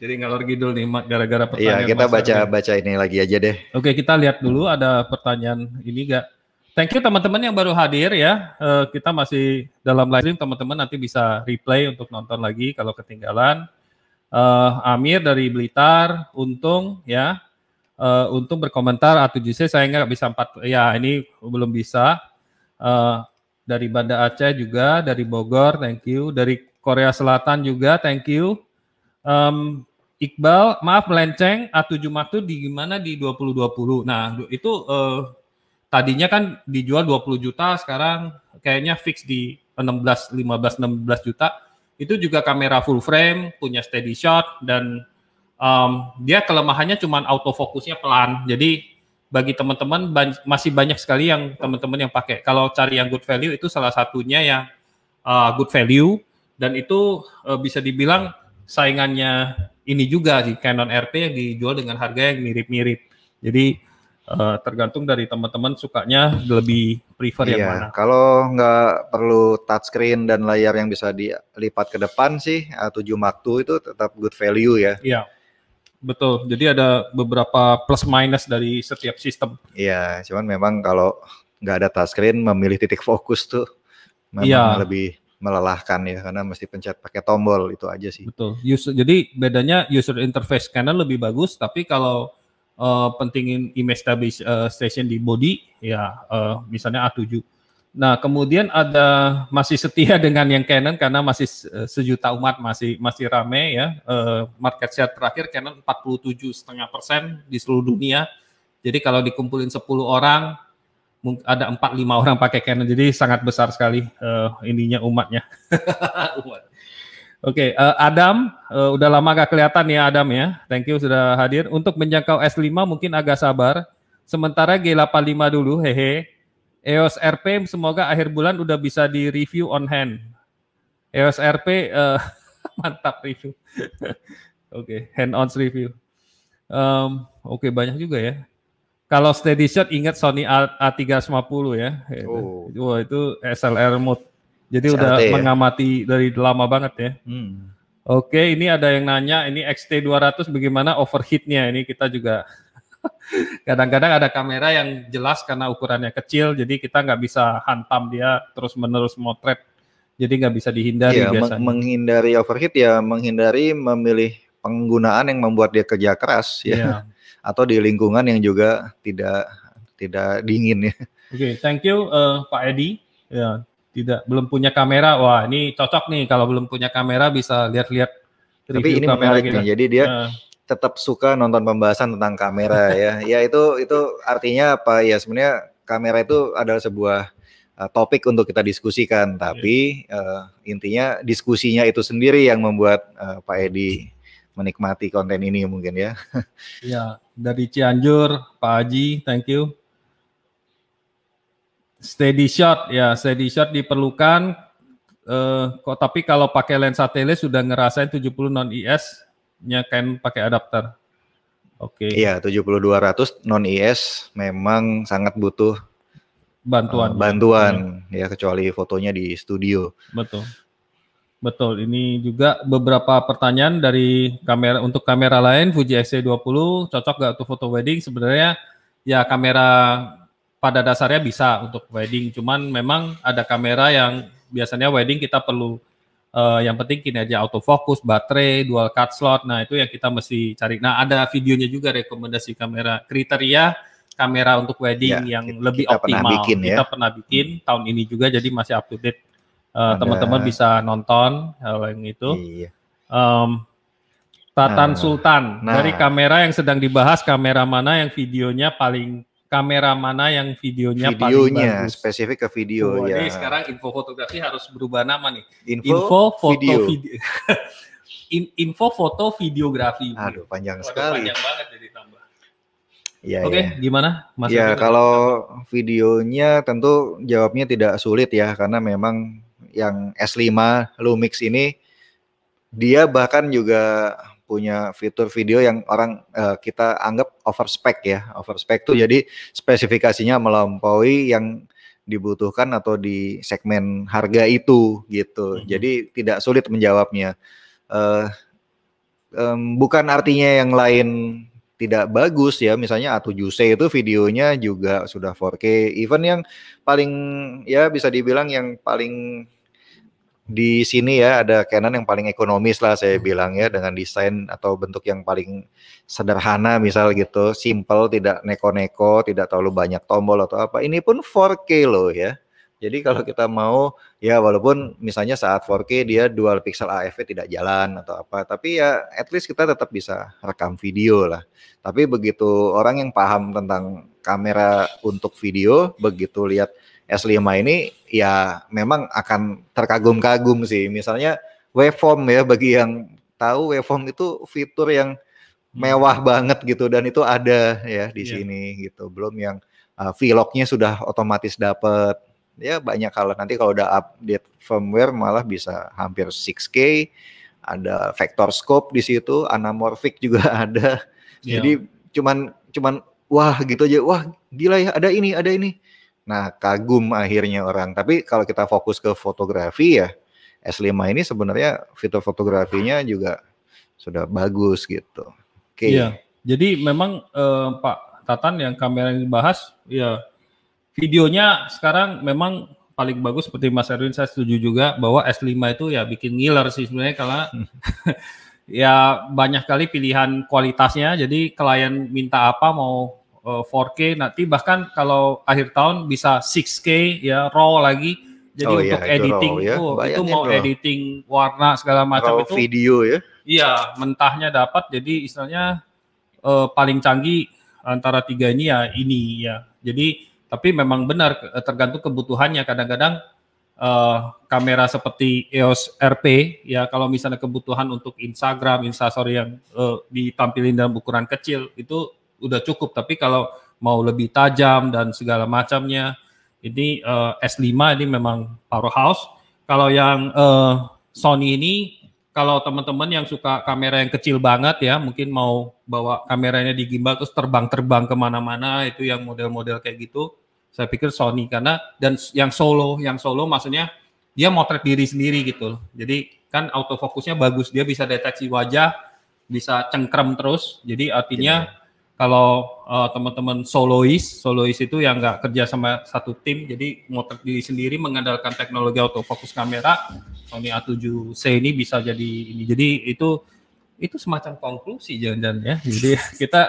Jadi ngalor ngidul nih gara-gara pertanyaan. Iya, kita baca ini lagi aja deh. Oke, kita lihat dulu ada pertanyaan ini enggak. Thank you teman-teman yang baru hadir ya. Kita masih dalam live stream, teman-teman nanti bisa replay untuk nonton lagi kalau ketinggalan. Amir dari Blitar, untung ya. Untung berkomentar A7C saya nggak bisa 4 ya, ini belum bisa. Dari Banda Aceh juga, dari Bogor, thank you. Dari Korea Selatan juga, thank you. Iqbal, maaf melenceng, A7 Mark itu di gimana di 2020? Nah, itu tadinya kan dijual 20 juta, sekarang kayaknya fix di 15 juta. Itu juga kamera full frame, punya steady shot, dan dia kelemahannya cuman autofocusnya pelan. Jadi bagi teman-teman masih banyak sekali yang teman-teman yang pakai. Kalau cari yang good value itu salah satunya yang good value, dan itu bisa dibilang saingannya ini juga sih, Canon RP yang dijual dengan harga yang mirip-mirip. Jadi tergantung dari teman-teman sukanya lebih prefer yang mana. Kalau nggak perlu touchscreen dan layar yang bisa dilipat ke depan sih, A7 Mark II itu tetap good value ya. Iya, betul. Jadi ada beberapa plus minus dari setiap sistem. Iya, cuman memang kalau nggak ada touchscreen memilih titik fokus tuh memang lebih melelahkan ya, karena mesti pencet pakai tombol itu aja sih. Betul. Jadi bedanya user interface Canon lebih bagus, tapi kalau pentingin image stabilization di body ya misalnya A7. Nah, kemudian ada masih setia dengan yang Canon karena masih sejuta umat masih rame ya. Market share terakhir Canon 47,5% di seluruh dunia. Jadi kalau dikumpulin 10 orang ada 4-5 orang pakai Canon, jadi sangat besar sekali umatnya. Oke, Adam, udah lama gak kelihatan ya Adam ya, thank you sudah hadir. Untuk menjangkau S5 mungkin agak sabar, sementara G85 dulu, hehe. EOS RP semoga akhir bulan udah bisa di review on hand. EOS RP mantap review. Oke, hand on review. Oke, banyak juga ya. Kalau steady shot ingat Sony A350 ya. Oh. Wah, itu SLR mode. Jadi SLT udah ya? Mengamati dari lama banget ya. Oke, ini ada yang nanya, ini XT200 bagaimana overheatnya? Ini kita juga kadang-kadang ada kamera yang jelas karena ukurannya kecil, jadi kita nggak bisa hantam dia terus-menerus motret. Jadi nggak bisa dihindari ya, biasanya. Menghindari overheat ya, menghindari memilih penggunaan yang membuat dia kerja keras ya. Atau di lingkungan yang juga tidak dingin ya. Oke, thank you Pak Edi. Ya, belum punya kamera. Wah, ini cocok nih kalau belum punya kamera bisa lihat-lihat. Tapi ini menarik nih. Jadi dia tetap suka nonton pembahasan tentang kamera ya. Ya itu artinya apa ya? Sebenarnya kamera itu adalah sebuah topik untuk kita diskusikan. Tapi intinya diskusinya itu sendiri yang membuat Pak Edi menikmati konten ini mungkin ya. Ya, dari Cianjur, Pak Haji, thank you. Steady shot, ya steady shot diperlukan. Kok tapi kalau pakai lensa tele sudah ngerasain 70 non IS-nya kan pakai adapter. Oke. Iya, 70-200 non IS memang sangat butuh bantuan ya, kecuali fotonya di studio. Betul. Betul, ini juga beberapa pertanyaan dari kamera. Untuk kamera lain, Fuji XT20 cocok gak untuk foto wedding? Sebenarnya ya kamera pada dasarnya bisa untuk wedding, cuman memang ada kamera yang biasanya wedding kita perlu yang penting kinerja autofocus, baterai, dual cut slot. Nah itu yang kita mesti cari. Nah ada videonya juga rekomendasi kamera, kriteria kamera untuk wedding ya, yang lebih optimal. Kita pernah bikin tahun ini juga, jadi masih up to date. Teman-teman bisa nonton hal yang itu. Iya. Tatan Sultan, dari kamera yang sedang dibahas, kamera mana yang videonya paling bagus? Spesifik ke video ya. Ini sekarang info fotografi harus berubah nama nih. Info foto videografi. Aduh, panjang sekali. Panjang banget jadi tambah. Ya, oke, gimana? Ya, kalau videonya tentu jawabnya tidak sulit ya, karena memang yang S5 Lumix ini dia bahkan juga punya fitur video yang orang kita anggap overspec ya. Overspec tuh jadi spesifikasinya melampaui yang dibutuhkan atau di segmen harga itu gitu. Jadi tidak sulit menjawabnya. Bukan artinya yang lain tidak bagus ya. Misalnya A7C itu videonya juga sudah 4K. Even yang paling ya bisa dibilang yang paling di sini ya ada Canon yang paling ekonomis lah saya bilang ya, dengan desain atau bentuk yang paling sederhana misal gitu, simple, tidak neko-neko, tidak terlalu banyak tombol atau apa. Ini pun 4K loh ya. Jadi kalau kita mau ya, walaupun misalnya saat 4K dia dual pixel AF tidak jalan atau apa, tapi ya at least kita tetap bisa rekam video lah. Tapi begitu orang yang paham tentang kamera untuk video, begitu lihat S5 ini ya memang akan terkagum-kagum sih. Misalnya waveform ya, bagi yang tahu waveform itu fitur yang mewah banget gitu, dan itu ada ya di sini gitu. Belum yang vlognya sudah otomatis dapat. Ya banyak kalau nanti kalau udah update firmware malah bisa hampir 6K, ada vector scope di situ, anamorphic juga ada. Jadi cuman wah gitu aja, wah gila ya ada ini, ada ini. Nah kagum akhirnya orang. Tapi kalau kita fokus ke fotografi ya, S5 ini sebenarnya fitur fotografinya juga sudah bagus gitu. Oke. Iya. Jadi memang Pak Tatan yang kamera yang dibahas ya. Videonya sekarang memang paling bagus, seperti Mas Erwin saya setuju juga bahwa S5 itu ya bikin ngiler sih sebenarnya karena ya banyak kali pilihan kualitasnya. Jadi klien minta apa, mau 4K, nanti bahkan kalau akhir tahun bisa 6K ya, raw lagi. Jadi untuk editing raw, ya. Itu mau raw. Editing warna segala macam raw itu video ya. Iya, mentahnya dapat. Jadi istilahnya paling canggih antara tiga ini ya ini ya. Jadi tapi memang benar tergantung kebutuhannya. Kadang-kadang kamera seperti EOS RP ya, kalau misalnya kebutuhan untuk Instagram, Instastory yang ditampilin dalam ukuran kecil itu udah cukup. Tapi kalau mau lebih tajam dan segala macamnya, ini S5 ini memang powerhouse. Kalau yang Sony ini, kalau teman-teman yang suka kamera yang kecil banget ya, mungkin mau bawa kameranya di gimbal terus terbang-terbang kemana-mana, itu yang model-model kayak gitu. Saya pikir Sony, karena dan yang solo maksudnya dia motret diri sendiri gitu. Jadi kan autofocusnya bagus, dia bisa deteksi wajah, bisa cengkram terus. Jadi artinya kalau teman-teman solois itu yang nggak kerja sama satu tim, jadi motret diri sendiri mengandalkan teknologi autofocus kamera, Sony A7C ini bisa jadi ini. Jadi itu semacam konklusi jangan-jangan ya. Jadi kita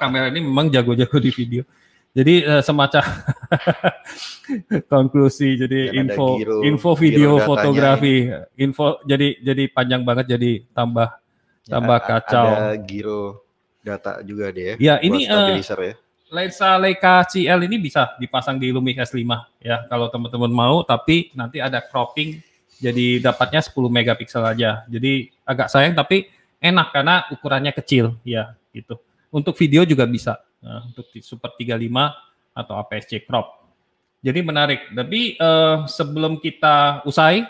kamera ini memang jago-jago di video. Jadi semacam konklusi, jadi yang info video fotografi, info jadi panjang banget, jadi tambah kacau. Ada giro data juga deh. Ya ini lensa Leica CL ini bisa dipasang di Lumix S5 ya kalau teman-teman mau, tapi nanti ada cropping jadi dapatnya 10 megapiksel aja. Jadi agak sayang tapi enak karena ukurannya kecil ya gitu. Untuk video juga bisa. Nah, untuk Super 35 atau APS-C crop. Jadi menarik. Tapi sebelum kita usai,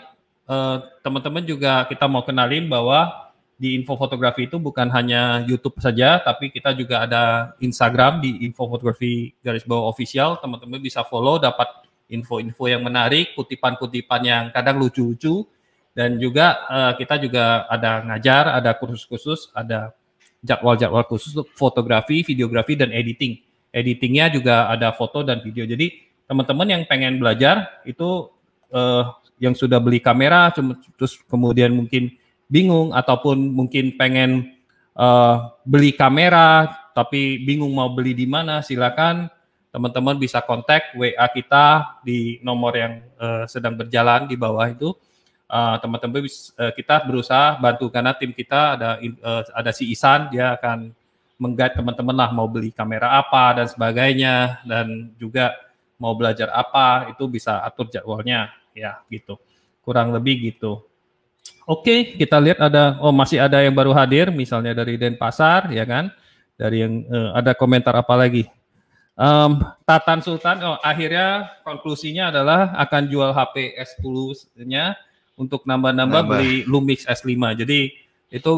teman-teman juga kita mau kenalin bahwa di Info Fotografi itu bukan hanya YouTube saja, tapi kita juga ada Instagram di Info Fotografi _official. Teman-teman bisa follow, dapat info-info yang menarik, kutipan-kutipan yang kadang lucu-lucu, dan juga kita juga ada ngajar, ada kursus-kursus, ada jadwal-jadwal khusus untuk fotografi, videografi, dan editing. Editingnya juga ada foto dan video. Jadi teman-teman yang pengen belajar itu yang sudah beli kamera, terus kemudian mungkin bingung ataupun mungkin pengen beli kamera tapi bingung mau beli di mana, silakan teman-teman bisa kontak WA kita di nomor yang sedang berjalan di bawah itu. Teman-teman kita berusaha bantu karena tim kita ada si Isan, dia akan mengguide teman-teman lah mau beli kamera apa dan sebagainya, dan juga mau belajar apa itu bisa atur jadwalnya ya gitu, kurang lebih gitu. Oke, kita lihat masih ada yang baru hadir, misalnya dari Denpasar ya kan, dari yang ada komentar apa lagi? Tatan Sultan, akhirnya konklusinya adalah akan jual HP S10-nya untuk nambah-nambah beli Lumix S5. Jadi itu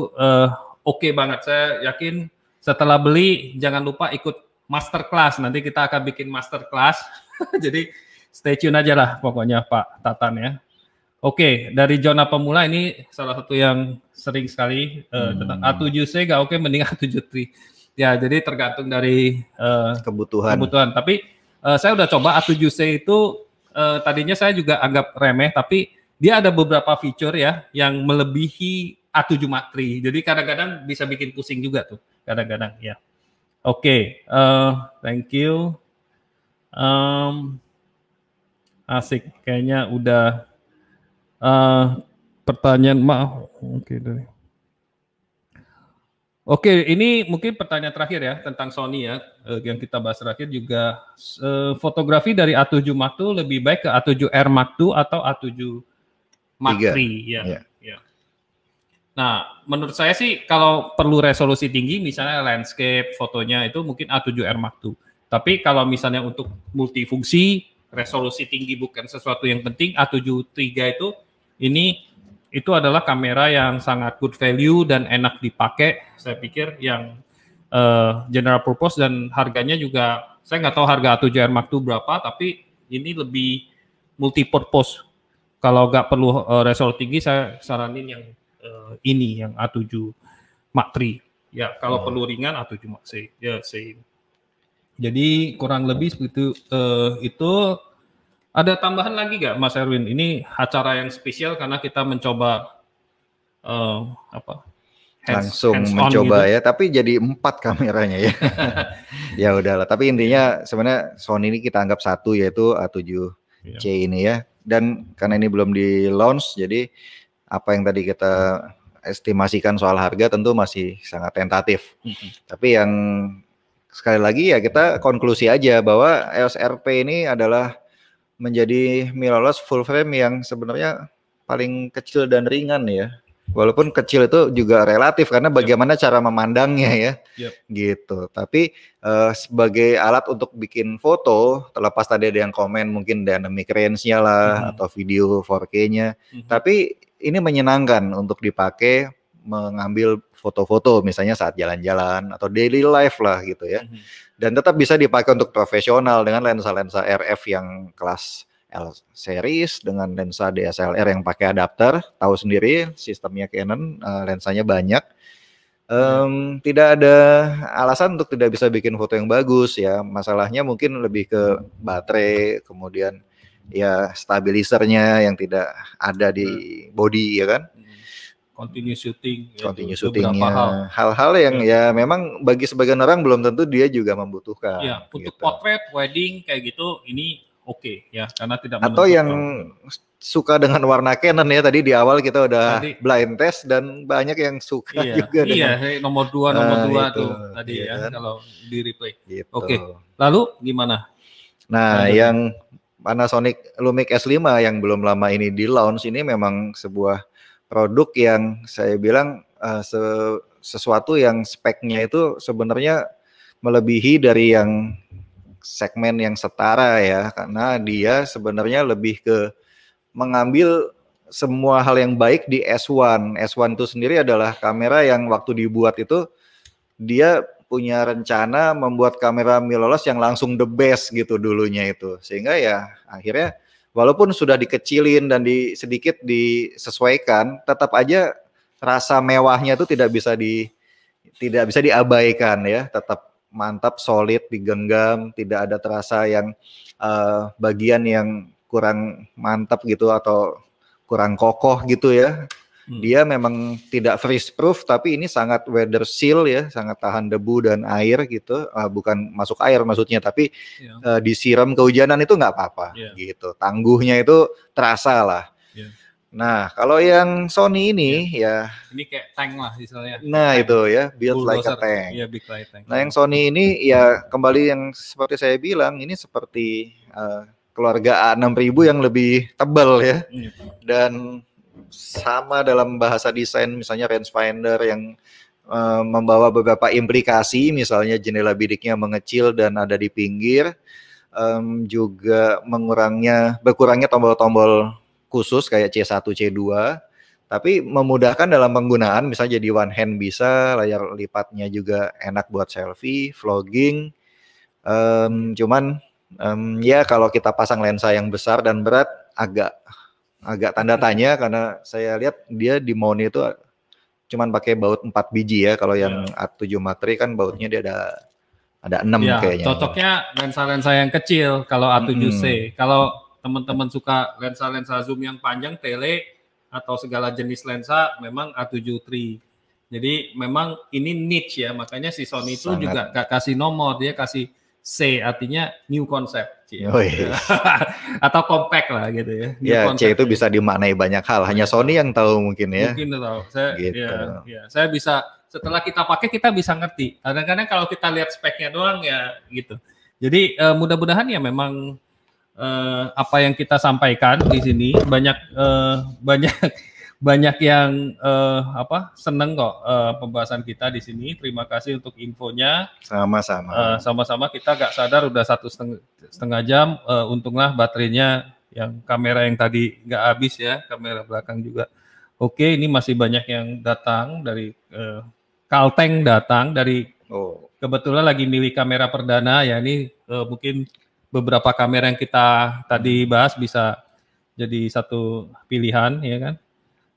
oke banget. Saya yakin setelah beli jangan lupa ikut masterclass. Nanti kita akan bikin masterclass. Jadi stay tune aja lah pokoknya Pak Tatan ya. Oke, dari zona pemula ini salah satu yang sering sekali tentang A7C gak oke, mending A73. Ya, jadi tergantung dari kebutuhan. Tapi saya udah coba A7C itu tadinya saya juga anggap remeh, tapi dia ada beberapa fitur ya yang melebihi A7 Mark III. Jadi kadang-kadang bisa bikin pusing juga tuh, kadang-kadang ya. Oke, thank you. Asik, kayaknya udah. Pertanyaan maaf, oke, ini mungkin pertanyaan terakhir ya tentang Sony ya, yang kita bahas terakhir juga. Fotografi dari A7 Mark II lebih baik ke A7R Mark II atau A7 Mark III ya. Yeah. Nah, menurut saya sih kalau perlu resolusi tinggi misalnya landscape fotonya itu mungkin A7R Mark II. Tapi kalau misalnya untuk multifungsi resolusi tinggi bukan sesuatu yang penting, A73 itu itu adalah kamera yang sangat good value dan enak dipakai. Saya pikir yang general purpose dan harganya juga, saya nggak tahu harga A7R Mark II berapa, tapi ini lebih multipurpose. Kalau nggak perlu resolusi tinggi, saya saranin yang ini, yang A7 Mark III. Ya, kalau perlu ringan A7 Mark C. Ya, same. Jadi kurang lebih seperti itu. Ada tambahan lagi nggak, Mas Erwin? Ini acara yang spesial karena kita mencoba langsung mencoba gitu. Ya. Tapi jadi 4 kameranya ya. Ya udahlah. Tapi intinya sebenarnya Sony ini kita anggap satu, yaitu A7C ini ya. Dan karena ini belum di launch, jadi apa yang tadi kita estimasikan soal harga tentu masih sangat tentatif. Tapi yang sekali lagi ya kita konklusi aja bahwa EOS RP ini adalah menjadi mirrorless full frame yang sebenarnya paling kecil dan ringan ya. Walaupun kecil itu juga relatif karena bagaimana cara memandangnya ya. Gitu. Tapi sebagai alat untuk bikin foto, terlepas tadi ada yang komen mungkin dynamic range-nya lah atau video 4K-nya. Tapi ini menyenangkan untuk dipakai mengambil foto-foto misalnya saat jalan-jalan atau daily life lah gitu ya. Dan tetap bisa dipakai untuk profesional dengan lensa-lensa RF yang kelas L series, dengan lensa DSLR yang pakai adapter, tahu sendiri sistemnya Canon, lensanya banyak. Tidak ada alasan untuk tidak bisa bikin foto yang bagus ya. Masalahnya mungkin lebih ke baterai, kemudian ya stabilisernya yang tidak ada di body ya kan. Continue shooting, shootingnya, hal-hal yang ya memang bagi sebagian orang belum tentu dia juga membutuhkan. Ya, untuk potret, wedding kayak gitu ini oke ya, karena tidak. Atau yang suka dengan warna Canon ya, tadi di awal kita udah blind test dan banyak yang suka juga. Iya, nomor dua itu, tuh tadi ya kalau di replay. Gitu. Oke, lalu gimana? Nah, yang Panasonic Lumix S5 yang belum lama ini di launch ini memang sebuah produk yang saya bilang sesuatu yang speknya itu sebenarnya melebihi dari yang segmen yang setara ya, karena dia sebenarnya lebih ke mengambil semua hal yang baik di S1. S1 itu sendiri adalah kamera yang waktu dibuat itu dia punya rencana membuat kamera mirrorless yang langsung the best gitu dulunya itu, sehingga ya akhirnya walaupun sudah dikecilin dan sedikit disesuaikan, tetap aja rasa mewahnya itu tidak bisa diabaikan ya. Tetap mantap, solid, digenggam, tidak ada terasa yang bagian yang kurang mantap gitu atau kurang kokoh gitu ya. Dia memang tidak freeze proof, tapi ini sangat weather seal ya, sangat tahan debu dan air gitu. Bukan masuk air maksudnya, tapi disiram kehujanan itu nggak apa-apa gitu. Tangguhnya itu terasa lah. Nah, kalau yang Sony ini ya, ini kayak tank lah misalnya. Nah tank. Itu ya, build like a tank. Nah yang Sony ini ya kembali yang seperti saya bilang, ini seperti keluarga A6000 yang lebih tebal ya. Dan sama dalam bahasa desain, misalnya rangefinder yang membawa beberapa implikasi, misalnya jendela bidiknya mengecil dan ada di pinggir, juga berkurangnya tombol-tombol khusus kayak C1, C2, Tapi memudahkan dalam penggunaan, misalnya jadi one hand bisa, layar lipatnya juga enak buat selfie, vlogging. Ya kalau kita pasang lensa yang besar dan berat agak tanda tanya, karena saya lihat dia di mountnya itu cuman pakai baut 4 biji ya. Kalau yang A7 Mark III kan bautnya dia ada 6 ya, kayaknya. Cocoknya lensa-lensa yang kecil kalau A7C. Kalau teman-teman suka lensa-lensa zoom yang panjang, tele atau segala jenis lensa, memang A7 III. Jadi memang ini niche ya, makanya si Sony itu juga gak kasih nomor, dia kasih C, artinya new concept. Atau compact lah gitu ya. New concept. C itu bisa dimaknai banyak hal, hanya Sony yang tahu mungkin ya. Mungkin tahu. Saya, gitu. Saya bisa, setelah kita pakai kita bisa ngerti. Kadang-kadang kalau kita lihat speknya doang ya gitu. Jadi mudah-mudahan ya memang apa yang kita sampaikan di sini banyak yang seneng kok pembahasan kita di sini. Terima kasih untuk infonya. Sama-sama. Kita gak sadar udah 1,5 jam. Untunglah baterainya, yang kamera yang tadi gak habis ya, kamera belakang juga. Oke, ini masih banyak yang datang dari Kalteng datang dari kebetulan lagi milih kamera perdana ya ini mungkin. Beberapa kamera yang kita tadi bahas bisa jadi satu pilihan, ya kan?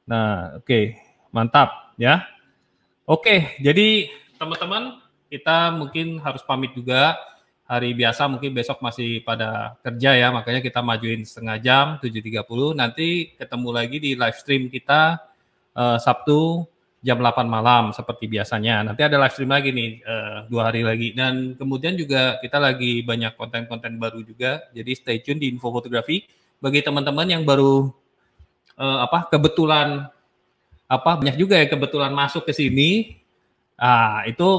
Nah, oke, mantap ya. Oke, jadi teman-teman kita mungkin harus pamit juga. Hari biasa mungkin besok masih pada kerja ya, makanya kita majuin setengah jam, 7.30. Nanti ketemu lagi di live stream kita Sabtu jam 8 malam seperti biasanya. Nanti ada live stream lagi nih 2 hari lagi, dan kemudian juga kita lagi banyak konten-konten baru juga. Jadi stay tune di Info Fotografi. Bagi teman-teman yang baru kebetulan banyak juga ya kebetulan masuk ke sini, itu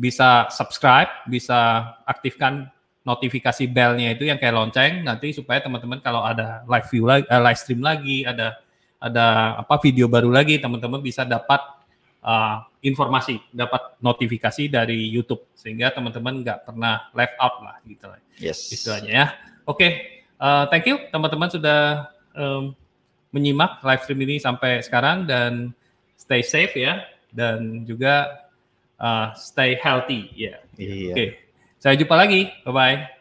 bisa subscribe, bisa aktifkan notifikasi belnya itu yang kayak lonceng nanti, supaya teman-teman kalau ada live stream lagi, ada video baru lagi, teman-teman bisa dapat informasi, dapat notifikasi dari YouTube, sehingga teman-teman nggak pernah left out lah gitu lah istilahnya ya. Oke, thank you teman-teman sudah menyimak live stream ini sampai sekarang, dan stay safe ya, dan juga stay healthy ya. Oke, saya jumpa lagi, bye bye.